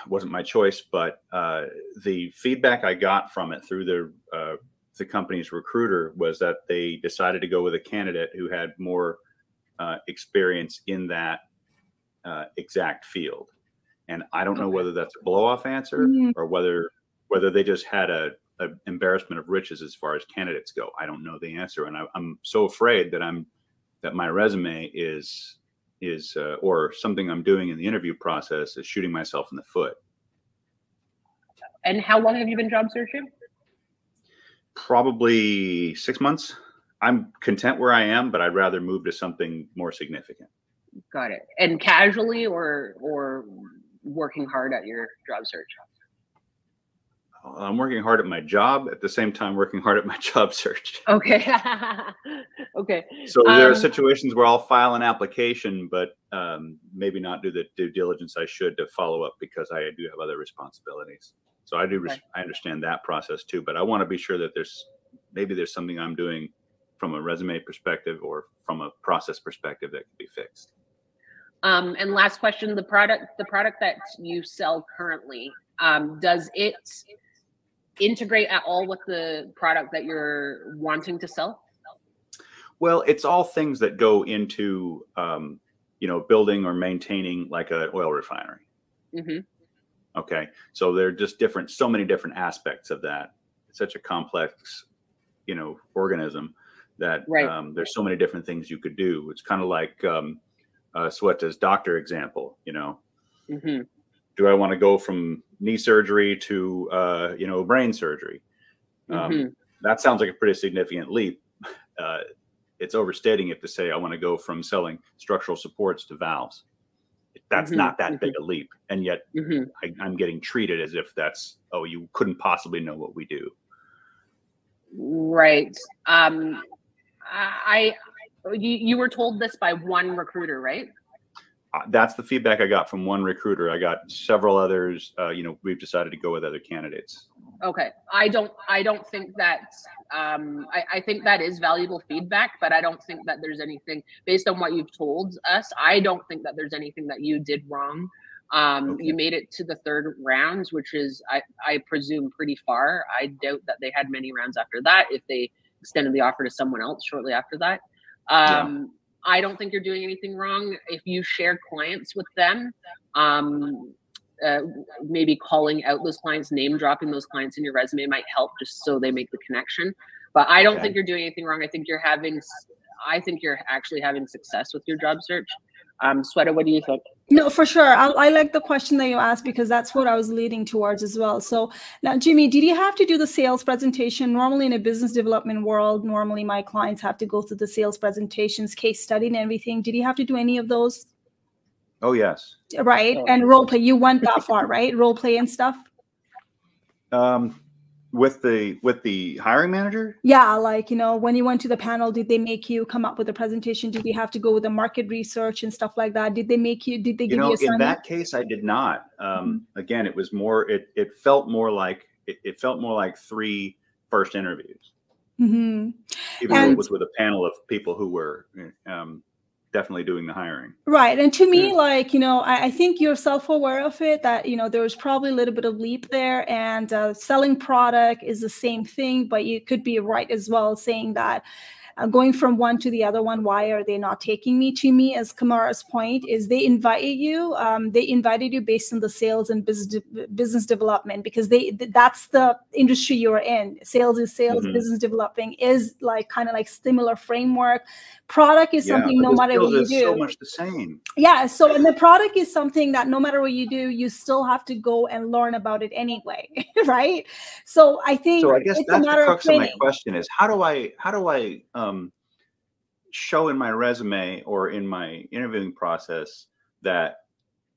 Wasn't my choice, but uh, the feedback I got from it through the uh, the company's recruiter was that they decided to go with a candidate who had more uh, experience in that uh, exact field. And I don't okay. know whether that's a blow-off answer mm-hmm. or whether whether they just had a, a embarrassment of riches as far as candidates go. I don't know the answer, and I, I'm so afraid that I'm that my resume is. is, uh, or something I'm doing in the interview process is shooting myself in the foot. And how long have you been job searching? Probably six months. I'm content where I am, but I'd rather move to something more significant. Got it. And casually or, or working hard at your job search? I'm working hard at my job at the same time, working hard at my job search. Okay. Okay. So there um, are situations where I'll file an application, but um, maybe not do the due diligence I should to follow up because I do have other responsibilities. So I do, okay. I understand that process too, but I want to be sure that there's, maybe there's something I'm doing from a resume perspective or from a process perspective that can be fixed. Um, and last question, the product, the product that you sell currently, um, does it integrate at all with the product that you're wanting to sell? Well, it's all things that go into, um, you know, building or maintaining like an oil refinery. Mm-hmm. Okay. So they're just different, so many different aspects of that. It's such a complex, you know, organism that right. um, there's so many different things you could do. It's kind of like um, uh, Sweta's doctor example, you know. Mm-hmm. Do I want to go from knee surgery to, uh, you know, brain surgery? Um, mm-hmm. That sounds like a pretty significant leap. Uh, it's overstating it to say I want to go from selling structural supports to valves. That's mm-hmm. not that mm-hmm. big a leap. And yet mm-hmm. I, I'm getting treated as if that's, oh, you couldn't possibly know what we do. Right. Um, I, I you, you were told this by one recruiter, right? That's the feedback I got from one recruiter. I got several others. Uh, you know, we've decided to go with other candidates. Okay. I don't, I don't think that, um, I, I think that is valuable feedback, but I don't think that there's anything based on what you've told us. I don't think that there's anything that you did wrong. Um, okay. You made it to the third round, which is, I, I presume pretty far. I doubt that they had many rounds after that. If they extended the offer to someone else shortly after that, um, yeah. I don't think you're doing anything wrong. If you share clients with them, um, uh, maybe calling out those clients, name dropping those clients in your resume might help just so they make the connection. But I don't okay. think you're doing anything wrong. I think you're having, I think you're actually having success with your job search. Um, Sweta, what do you think? No, for sure. I, I like the question that you asked because that's what I was leading towards as well. So now, Jimmy, did you have to do the sales presentation? Normally in a business development world, normally my clients have to go through the sales presentations, case study and everything. Did you have to do any of those? Oh, yes. Right. Oh. And role play. You went that far, right? Role play and stuff. Um, With the with the hiring manager? Yeah, like, you know, when you went to the panel, did they make you come up with a presentation? Did you have to go with the market research and stuff like that? Did they make you, did they give you a assignment? You know, in that case, I did not. Um, again, it was more, it, it felt more like, it, it felt more like three first interviews. Mm-hmm. Even and, though it was with a panel of people who were, um, definitely doing the hiring. Right. And to me, yeah. like, you know, I, I think you're self-aware of it, that, you know, there was probably a little bit of leap there, and uh, selling product is the same thing, but you could be right as well saying that uh, going from one to the other one, why are they not taking me? To me, as Kamara's point is, they invited you, um, they invited you based on the sales and business, de business development, because they, th that's the industry you're in. Sales is sales, mm-hmm. business developing is like kind of like similar framework. Product is yeah, something no matter what you do. So much the same. Yeah. So, and the product is something that no matter what you do, you still have to go and learn about it anyway, right? So I think so. I guess it's that's a matter the crux of, of my question is how do I how do I um, show in my resume or in my interviewing process that,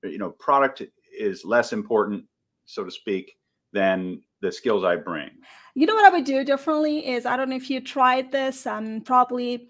you know, product is less important, so to speak, than the skills I bring. You know what I would do differently is, I don't know if you tried this, um, probably.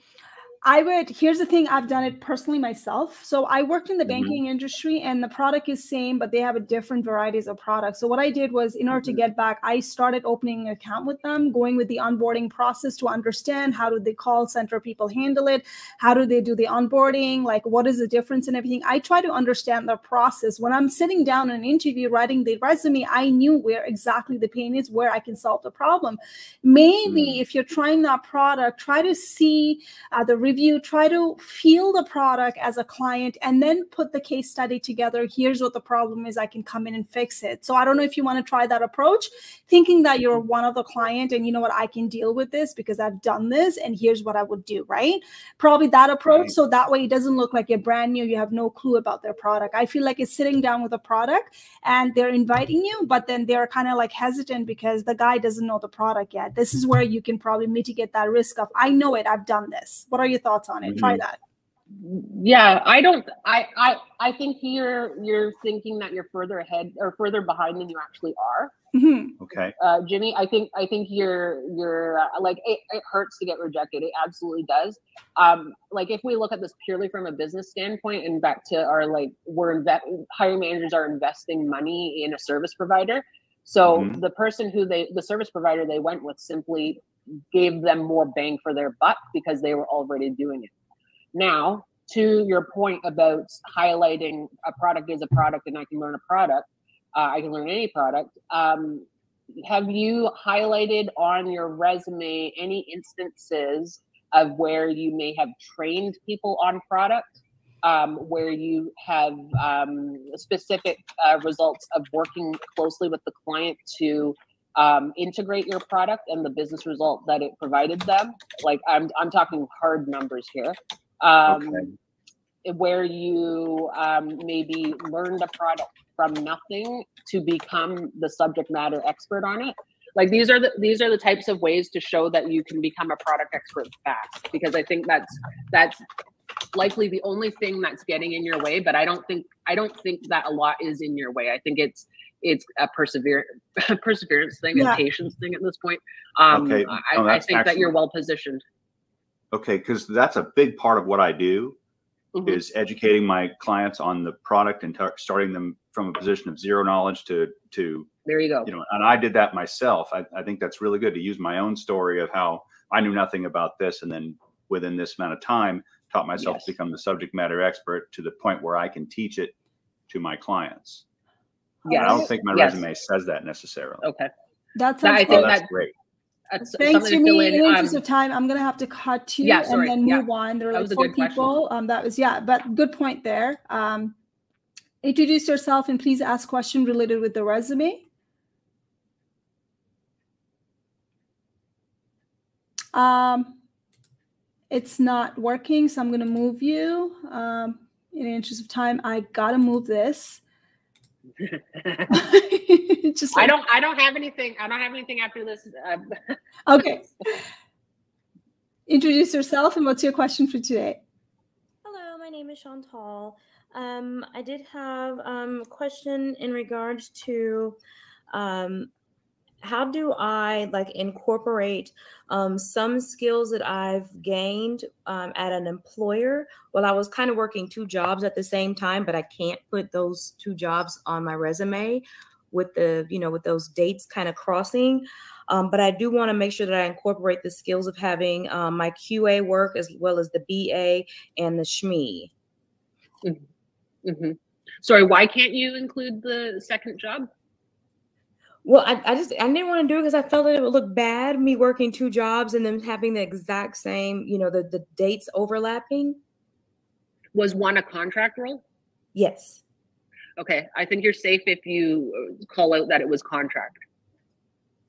I would, here's the thing, I've done it personally myself. So I worked in the mm-hmm. banking industry, and the product is same, but they have a different varieties of products. So what I did was, in order mm-hmm. to get back, I started opening an account with them, going with the onboarding process to understand how do the call center people handle it? How do they do the onboarding? Like, what is the difference in everything? I try to understand their process. When I'm sitting down in an interview, writing the resume, I knew where exactly the pain is, where I can solve the problem. Maybe mm-hmm. if you're trying that product, try to see uh, the review. You try to feel the product as a client and then put the case study together. Here's what the problem is. I can come in and fix it. So I don't know if you want to try that approach, thinking that you're one of the client and, you know what, I can deal with this because I've done this and here's what I would do, right? Probably that approach. Right. So that way it doesn't look like you're brand new. You have no clue about their product. I feel like it's sitting down with a product and they're inviting you, but then they're kind of like hesitant because the guy doesn't know the product yet. This is where you can probably mitigate that risk of, I know it, I've done this. What are your thoughts on it? Mm-hmm. Try that. Yeah, I don't. I I I think you're you're thinking that you're further ahead or further behind than you actually are. Mm-hmm. Okay, uh, Jimmy. I think I think you're you're uh, like it, it hurts to get rejected. It absolutely does. Um, like if we look at this purely from a business standpoint, and back to our like we're inve- hiring managers are investing money in a service provider. So mm-hmm. the person who they the service provider they went with simply gave them more bang for their buck because they were already doing it. Now, to your point about highlighting a product is a product and I can learn a product, uh, I can learn any product. Um, have you highlighted on your resume any instances of where you may have trained people on product, um, where you have um, specific uh, results of working closely with the client to Um, integrate your product and the business result that it provided them? Like I'm, I'm talking hard numbers here, um, okay. where you um, maybe learned a product from nothing to become the subject matter expert on it. Like these are the, these are the types of ways to show that you can become a product expert fast, because I think that's, that's likely the only thing that's getting in your way, but I don't think, I don't think that a lot is in your way. I think it's, it's a perseverance, perseverance thing, yeah. and patience thing at this point. Um, okay. I, oh, I think excellent. that you're well positioned. Okay, because that's a big part of what I do mm-hmm. is educating my clients on the product and starting them from a position of zero knowledge to to. There you go. You know, and I did that myself. I, I think that's really good to use my own story of how I knew nothing about this, and then within this amount of time, taught myself yes. to become the subject matter expert to the point where I can teach it to my clients. Yes. I don't think my yes. resume says that necessarily. Okay. That's, that, I think oh, that's that, great. That's Thanks, Jimmy. To in, in the interest um, of time, I'm going to have to cut you yeah, sorry, and then yeah. move on. There are like four people. Um, that was, yeah, but good point there. Um, introduce yourself and please ask question related with the resume. Um, it's not working, so I'm going to move you. Um, in the interest of time, I got to move this. Just like, I don't I don't have anything I don't have anything after this. Okay, introduce yourself and what's your question for today? Hello, my name is Chantal. um I did have um a question in regards to um how do I like incorporate um, some skills that I've gained um, at an employer? Well, I was kind of working two jobs at the same time, but I can't put those two jobs on my resume with the, you know, with those dates kind of crossing. Um, but I do want to make sure that I incorporate the skills of having um, my Q A work as well as the B A and the S H M E. Mm-hmm. Mm-hmm. Sorry, why can't you include the second job? Well, I, I just, I didn't want to do it because I felt that it would look bad, me working two jobs and then having the exact same, you know, the, the dates overlapping. Was one a contract role? Yes. Okay. I think you're safe if you call out that it was contract.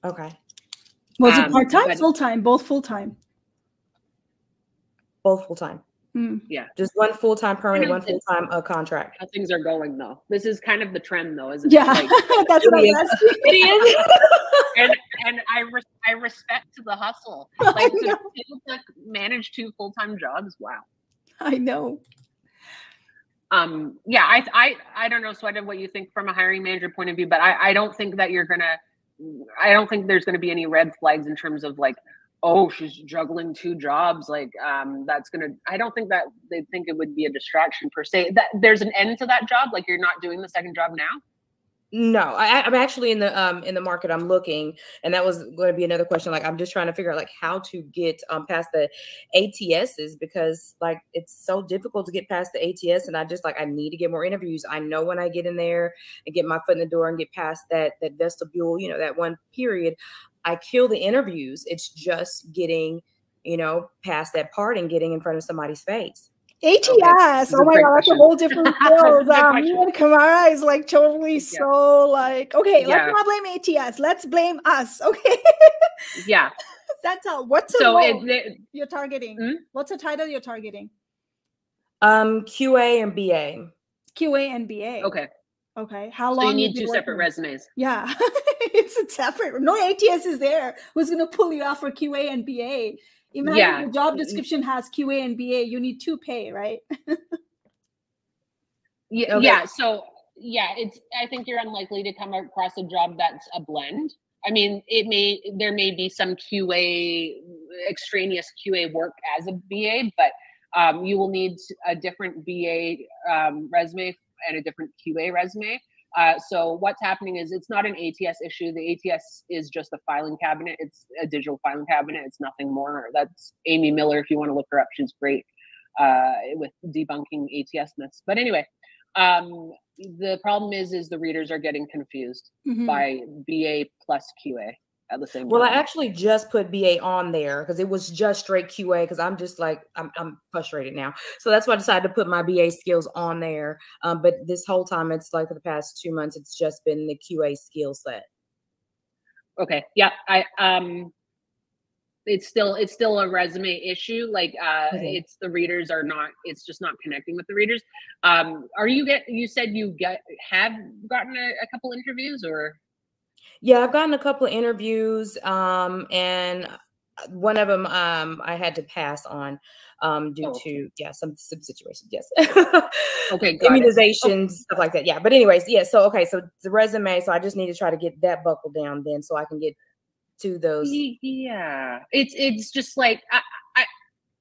Okay. Was um, it part-time, full-time, both full-time? Both full-time. Mm. Yeah. Just one full-time permanent, one full-time uh, contract. How things are going though. This is kind of the trend though, isn't yeah. it? Yeah. Like, that's what it is. It is. and and I, re I respect the hustle. Like to, to, to manage two full-time jobs, wow. I know. Um, yeah, I, I, I don't know, Sweta, what you think from a hiring manager point of view, but I, I don't think that you're going to, I don't think there's going to be any red flags in terms of like, oh, she's juggling two jobs. Like, um, that's going to, I don't think that they think it would be a distraction per se. That there's an end to that job. Like you're not doing the second job now. No, I, I'm actually in the, um, in the market I'm looking, and that was going to be another question. Like, I'm just trying to figure out like how to get um, past the A T Ss, because like, it's so difficult to get past the A T S, and I just like, I need to get more interviews. I know when I get in there and get my foot in the door and get past that, that vestibule, you know, that one period, I kill the interviews. It's just getting, you know, past that part and getting in front of somebody's face. A T S. Oh, oh my God, that's a whole different world. Um, me and Kamara is like totally yeah. so like, okay, yeah. let's not blame A T S. Let's blame us. Okay. yeah. That's how, what's so a role it, it, you're targeting? Hmm? What's a title you're targeting? Um, Q A and B A. Q A and B A. Okay. Okay. How long? So you need two separate resumes. Yeah. It's a separate. No A T S is there. Who's going to pull you off for Q A and B A? Imagine yeah. the job description has Q A and B A. You need two pay, right? yeah. Okay. Yeah. So yeah, it's, I think you're unlikely to come across a job that's a blend. I mean, it may, there may be some Q A, extraneous Q A work as a B A, but um, you will need a different B A um, resume and a different Q A resume. Uh, so what's happening is it's not an A T S issue. The A T S is just a filing cabinet. It's a digital filing cabinet. It's nothing more. That's Amy Miller. If you want to look her up, she's great uh, with debunking A T S myths. But anyway, um, the problem is, is the readers are getting confused mm-hmm. by B A plus Q A. At the same well, time. I actually just put B A on there because it was just straight Q A, because I'm just like, I'm, I'm frustrated now. So that's why I decided to put my B A skills on there. Um, but this whole time, it's like for the past two months, it's just been the Q A skill set. Okay. Yeah. I, um, it's still, it's still a resume issue. Like, uh, mm-hmm. it's the readers are not, it's just not connecting with the readers. Um, are you get, you said you get, have gotten a, a couple interviews or? Yeah, I've gotten a couple of interviews, um, and one of them um, I had to pass on um, due oh. to yeah some, some situations. Yes, okay, immunizations, oh. stuff like that. Yeah, but anyways, yeah. So okay, so the resume. So I just need to try to get that buckled down then, so I can get to those. Yeah, it's it's just like I, I,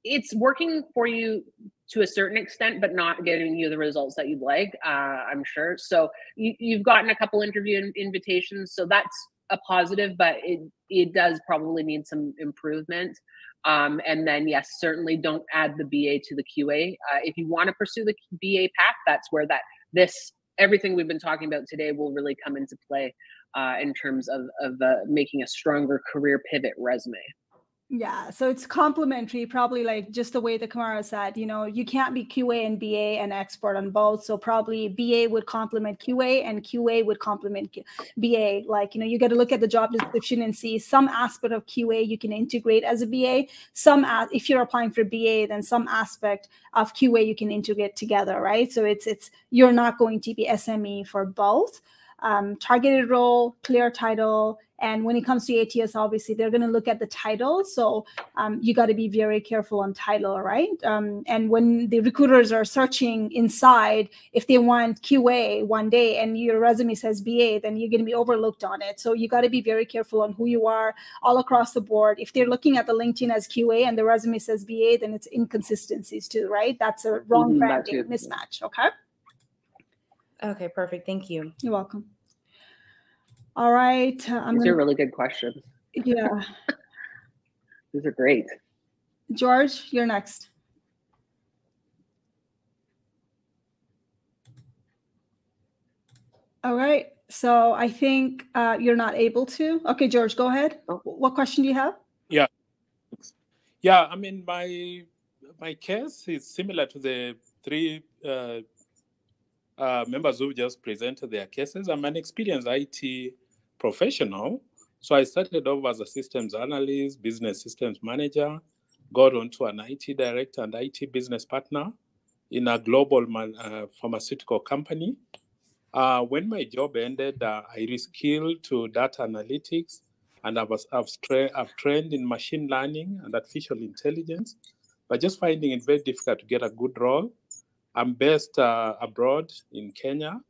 it's working for you to a certain extent, but not getting you the results that you'd like, uh, I'm sure. So you, you've gotten a couple interview in, invitations, so that's a positive, but it, it does probably need some improvement. Um, and then, yes, certainly don't add the B A to the Q A. Uh, if you want to pursue the B A path, that's where that this everything we've been talking about today will really come into play uh, in terms of, of uh, making a stronger career pivot resume. Yeah, so it's complementary, probably like just the way that Kamara said, you know, you can't be Q A and B A and expert on both. So probably B A would complement Q A and Q A would complement B A. Like, you know, you got to look at the job description and see some aspect of Q A you can integrate as a B A. Some, if you're applying for B A, then some aspect of Q A you can integrate together, right? So it's, it's you're not going to be S M E for both. Um, targeted role, clear title, And when it comes to A T S, obviously, they're going to look at the title. So um, you got to be very careful on title, right? Um, and when the recruiters are searching inside, if they want Q A one day and your resume says B A, then you're going to be overlooked on it. So you got to be very careful on who you are all across the board. If they're looking at the LinkedIn as Q A and the resume says B A, then it's inconsistencies too, right? That's a wrong branding mm-hmm, mismatch, okay? Okay, perfect. Thank you. You're welcome. All right. I'm These gonna... are really good questions. Yeah. These are great. George, you're next. All right. So I think uh, you're not able to. Okay, George, go ahead. What question do you have? Yeah. Yeah, I mean, my, my case is similar to the three uh, uh, members who just presented their cases. I'm an experienced I T professional. So I started off as a systems analyst, business systems manager, got onto an I T director and I T business partner in a global man, uh, pharmaceutical company. Uh, when my job ended, uh, I reskilled to data analytics, and I was, I've, tra I've trained in machine learning and artificial intelligence, but just finding it very difficult to get a good role. I'm based uh, abroad in Kenya,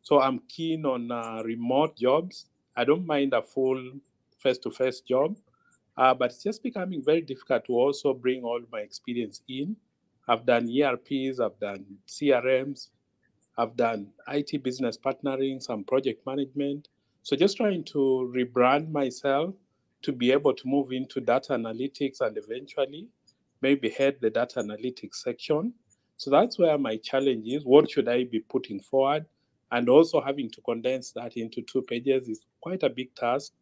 so I'm keen on uh, remote jobs. I don't mind a full face-to-face job, uh, but it's just becoming very difficult to also bring all my experience in. I've done E R Ps, I've done C R Ms, I've done I T business partnering, some project management. So just trying to rebrand myself to be able to move into data analytics and eventually maybe head the data analytics section. So that's where my challenge is. What should I be putting forward? And also having to condense that into two pages is quite a big task.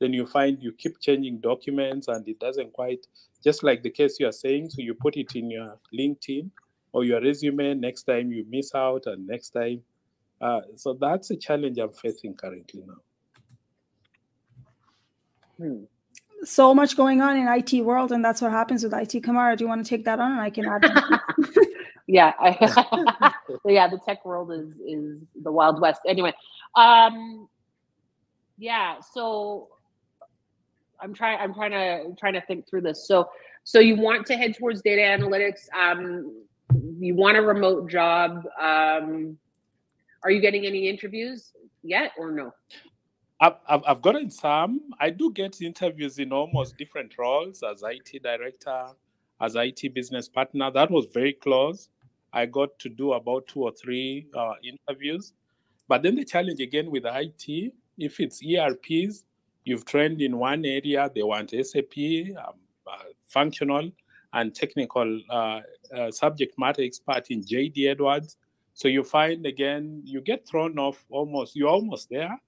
Then you find you keep changing documents and it doesn't quite, just like the case you are saying, so you put it in your LinkedIn or your resume, next time you miss out and next time. Uh, so that's a challenge I'm facing currently now. Hmm. So much going on in I T world, and that's what happens with I T. Kamara, do you want to take that on? And I can add that. Yeah, I, so yeah, the tech world is is the Wild West. Anyway, um, yeah. So I'm trying. I'm trying to I'm trying to think through this. So so you want to head towards data analytics. Um, you want a remote job. Um, are you getting any interviews yet or no? I've I've gotten some. I do get interviews in almost different roles as I T director, as I T business partner. That was very close. I got to do about two or three uh, interviews. But then the challenge again with I T, if it's E R Ps, you've trained in one area, they want S A P, um, uh, functional and technical uh, uh, subject matter expert in J D Edwards. So you find again, you get thrown off almost, you're almost there,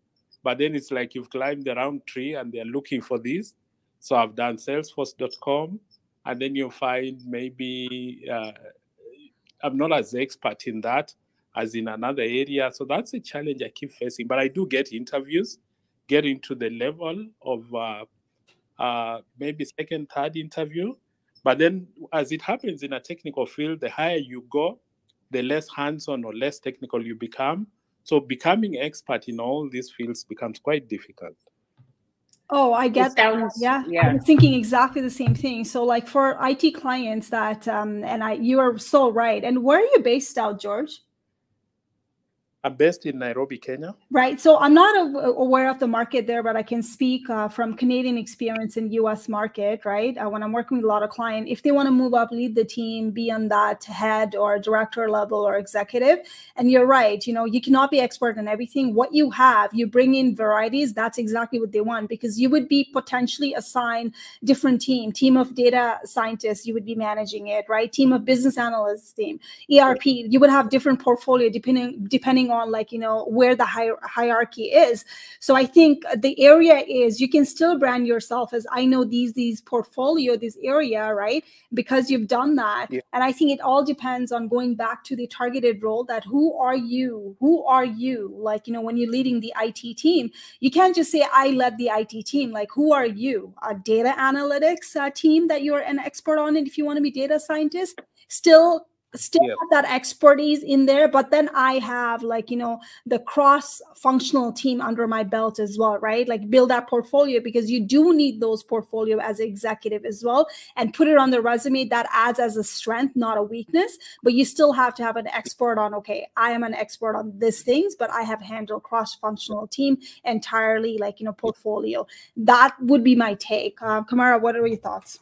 but then it's like you've climbed the round tree and they're looking for this. So I've done Salesforce dot com, and then you find maybe uh, I'm not as expert in that as in another area. So that's a challenge I keep facing. But I do get interviews, getting to the level of uh, uh, maybe second, third interview. But then as it happens in a technical field, the higher you go, the less hands-on or less technical you become. So becoming expert in all these fields becomes quite difficult. Oh, I get sounds, that. Yeah. yeah, I'm thinking exactly the same thing. So like for I T clients that, um, and I, you are so right. And where are you based out, George? I'm based in Nairobi, Kenya. Right. So I'm not aware of the market there, but I can speak uh, from Canadian experience in U S market, right? Uh, when I'm working with a lot of clients, if they want to move up, lead the team, be on that head or director level or executive. And you're right, you know, you cannot be expert in everything. What you have, you bring in varieties. That's exactly what they want, because you would be potentially assigned different team, team of data scientists, you would be managing it, right? Team of business analysts, team, E R P, you would have different portfolio depending, depending on on like, you know, where the hier hierarchy is. So I think the area is you can still brand yourself as I know these, these portfolio, this area, right? Because you've done that. Yeah. And I think it all depends on going back to the targeted role that who are you? Who are you? Like, you know, when you're leading the I T team, you can't just say, I led the I T team. Like, who are you? A data analytics uh, team that you're an expert on? And if you want to be data scientist, still still yep. have that expertise in there, but then I have like, you know, the cross functional team under my belt as well, right? Like build that portfolio, because you do need those portfolio as executive as well, and put it on the resume. That adds as a strength, not a weakness, but you still have to have an expert on, okay, I am an expert on these things, but I have handled cross functional team entirely, like, you know, portfolio. That would be my take. Uh, Kamara, what are your thoughts?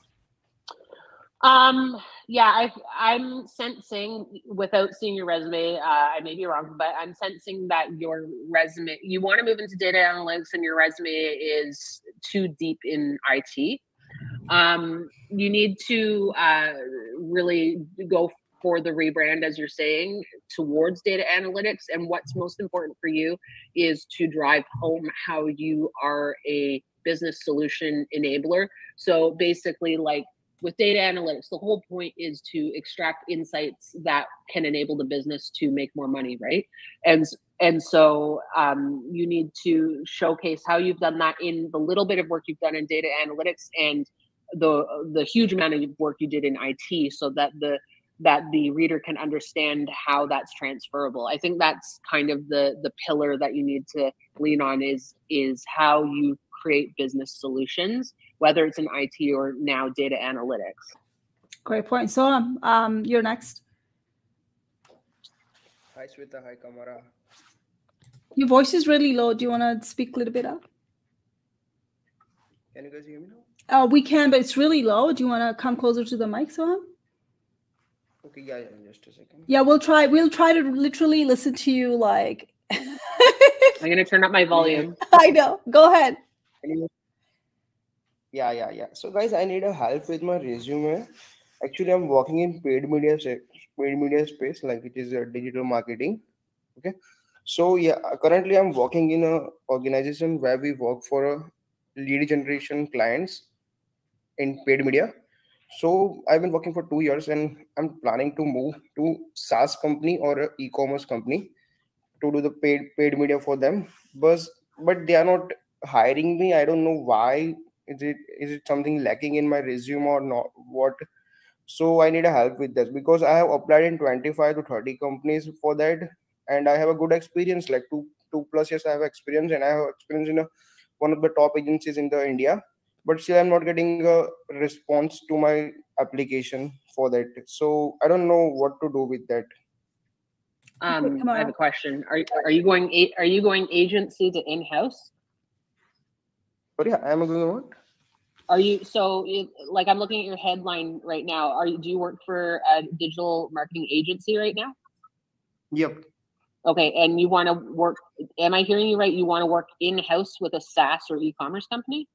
Um, yeah, I've, I'm sensing, without seeing your resume, uh, I may be wrong, but I'm sensing that your resume, you want to move into data analytics and your resume is too deep in I T. Um, you need to uh, really go for the rebrand, as you're saying, towards data analytics. And what's most important for you is to drive home how you are a business solution enabler. So basically, like, with data analytics, the whole point is to extract insights that can enable the business to make more money, right? And and so um, you need to showcase how you've done that in the little bit of work you've done in data analytics and the the huge amount of work you did in I T, so that the that the reader can understand how that's transferable. I think that's kind of the the pillar that you need to lean on, is is how you create business solutions, whether it's in I T or now data analytics. Great point. So um, um, you're next. Hi, Sweta. Hi, Kamara. Your voice is really low. Do you want to speak a little bit up? Can you guys hear me now? Uh, we can, but it's really low. Do you want to come closer to the mic, Soham? Okay, yeah, yeah, just a second. Yeah, we'll try. We'll try to literally listen to you like... I'm going to turn up my volume. I know. Go ahead. Yeah, yeah, yeah. So guys, I need a help with my resume. Actually, I'm working in paid media, paid media space, like which is a digital marketing. Okay. So yeah, currently I'm working in a organization where we work for a lead generation clients in paid media. So I've been working for two years and I'm planning to move to SaaS company or an e-commerce company to do the paid paid media for them. But, but they are not hiring me. I don't know why. Is it is it something lacking in my resume or not? What? So I need a help with that, because I have applied in twenty-five to thirty companies for that, and I have a good experience, like two two plus years I have experience, and I have experience in a, one of the top agencies in the India. But still, I'm not getting a response to my application for that. So I don't know what to do with that. Um, I have a question. Are are you going are you going agency to in-house? Sorry, I am going to work. Are you so you, like I'm looking at your headline right now? Are you do you work for a digital marketing agency right now? Yep. Okay, and you want to work? Am I hearing you right? You want to work in house with a SaaS or e-commerce company?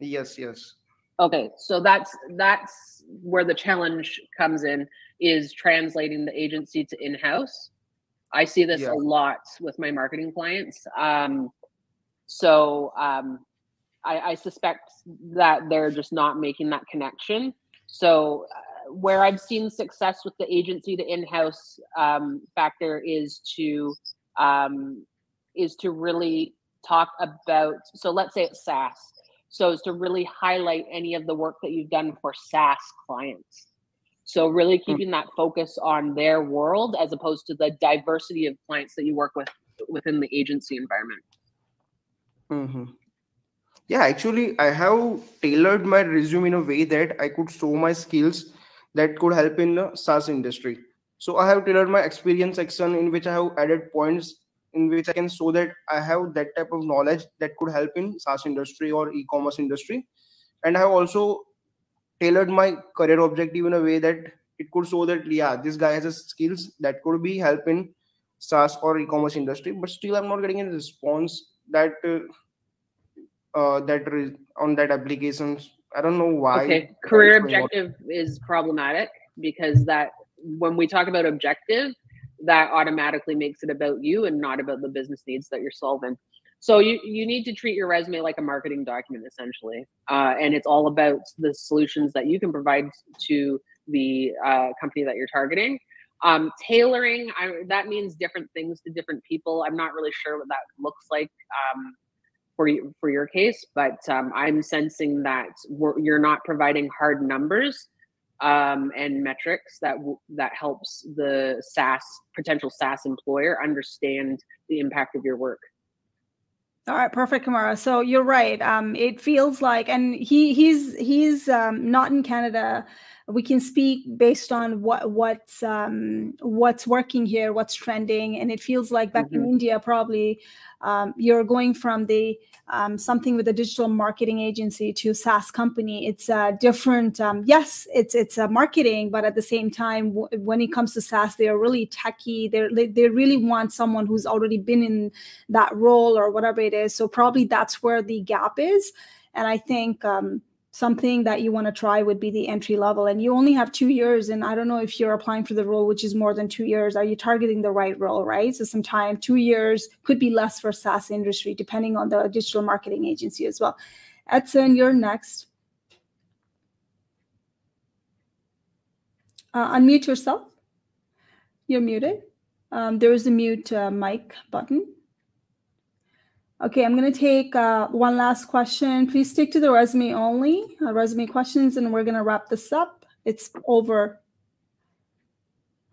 Yes. Yes. Okay, so that's that's where the challenge comes in, is translating the agency to in house. I see this yeah. a lot with my marketing clients. Um, so. Um, I, I suspect that they're just not making that connection. So uh, where I've seen success with the agency to in-house um, factor is to um, is to really talk about, so let's say it's SaaS. So is to really highlight any of the work that you've done for SaaS clients. So really keeping that focus on their world, as opposed to the diversity of clients that you work with within the agency environment. Mm-hmm. Yeah, actually, I have tailored my resume in a way that I could show my skills that could help in the SaaS industry. So I have tailored my experience section, in which I have added points in which I can show that I have that type of knowledge that could help in SaaS industry or e-commerce industry. And I have also tailored my career objective in a way that it could show that, yeah, this guy has a skills that could be helping SaaS or e-commerce industry. But still, I'm not getting a response that... Uh, Uh, that on that applications. I don't know why. Okay, career objective is problematic, because that when we talk about objective, that automatically makes it about you and not about the business needs that you're solving. So you, you need to treat your resume like a marketing document, essentially. Uh, and it's all about the solutions that you can provide to the uh, company that you're targeting. Um, tailoring, I, that means different things to different people. I'm not really sure what that looks like. Um, For, you, for your case, but um, I'm sensing that we're, you're not providing hard numbers um, and metrics that w- that helps the SaaS potential SaaS employer understand the impact of your work. All right, perfect, Kamara. So you're right. Um, it feels like, and he he's he's um, not in Canada. We can speak based on what what's um, what's working here, what's trending, and it feels like back mm-hmm. in India, probably um, you're going from the um, something with a digital marketing agency to SaaS company. It's a uh, different. Um, yes, it's it's uh, marketing, but at the same time, w- when it comes to SaaS, they are really techie. They're, they they really want someone who's already been in that role or whatever it is. So probably that's where the gap is, and I think. Um, Something that you want to try would be the entry level, and you only have two years. And I don't know if you're applying for the role, which is more than two years. Are you targeting the right role, right? So sometimes two years could be less for SaaS industry, depending on the digital marketing agency as well. Edson, you're next. Uh, unmute yourself. You're muted. Um, there is a mute uh, mic button. Okay, I'm going to take uh, one last question. Please stick to the resume only, uh, resume questions, and we're going to wrap this up. It's over.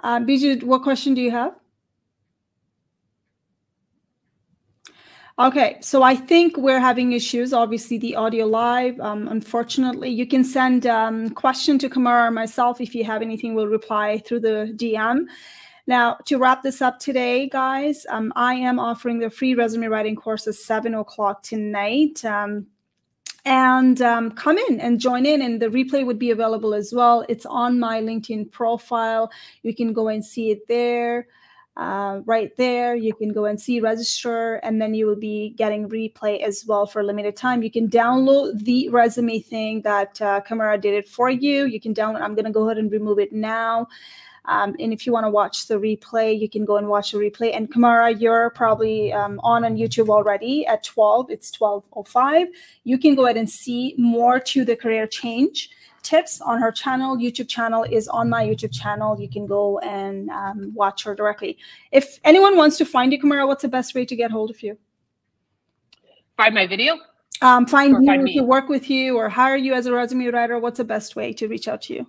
Uh, Biju, what question do you have? Okay, so I think we're having issues. Obviously, the audio live, um, unfortunately. You can send a um, question to Kamara or myself. If you have anything, we'll reply through the D M. Now, to wrap this up today, guys, um, I am offering the free resume writing course at seven o'clock tonight. Um, and um, come in and join in, and the replay would be available as well. It's on my LinkedIn profile. You can go and see it there, uh, right there. You can go and see register, and then you will be getting replay as well for a limited time. You can download the resume thing that uh, Kamara did it for you. You can download. I'm going to go ahead and remove it now. Um, and if you want to watch the replay, you can go and watch the replay. And Kamara, you're probably um, on on YouTube already at twelve. It's twelve oh five. You can go ahead and see more to the career change tips on her channel. YouTube channel is on my YouTube channel. You can go and um, watch her directly. If anyone wants to find you, Kamara, what's the best way to get hold of you? Find my video. Um, find you, find me. To work with you or hire you as a resume writer. What's the best way to reach out to you?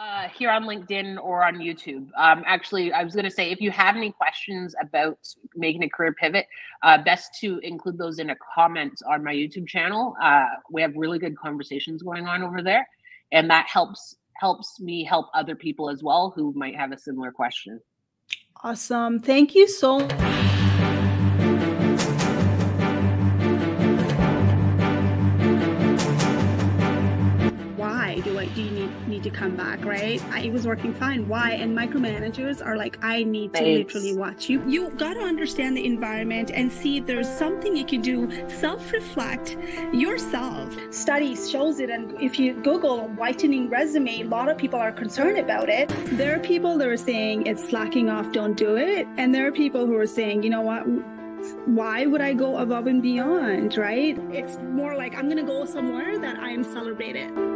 Uh, here on LinkedIn or on YouTube. Um, actually, I was going to say, if you have any questions about making a career pivot, uh, best to include those in a comment on my YouTube channel. Uh, we have really good conversations going on over there, and that helps helps me help other people as well who might have a similar question. Awesome. Thank you so much. Do like do you need need to come back, right? I, it was working fine. Why? And micromanagers are like, I need to Thanks. literally watch you. You got to understand the environment and see if there's something you can do. Self-reflect yourself. Studies shows it, and if you Google whitening resume, a lot of people are concerned about it. There are people that are saying it's slacking off, don't do it, and there are people who are saying, you know what? Why would I go above and beyond, right? It's more like I'm gonna go somewhere that I am celebrated.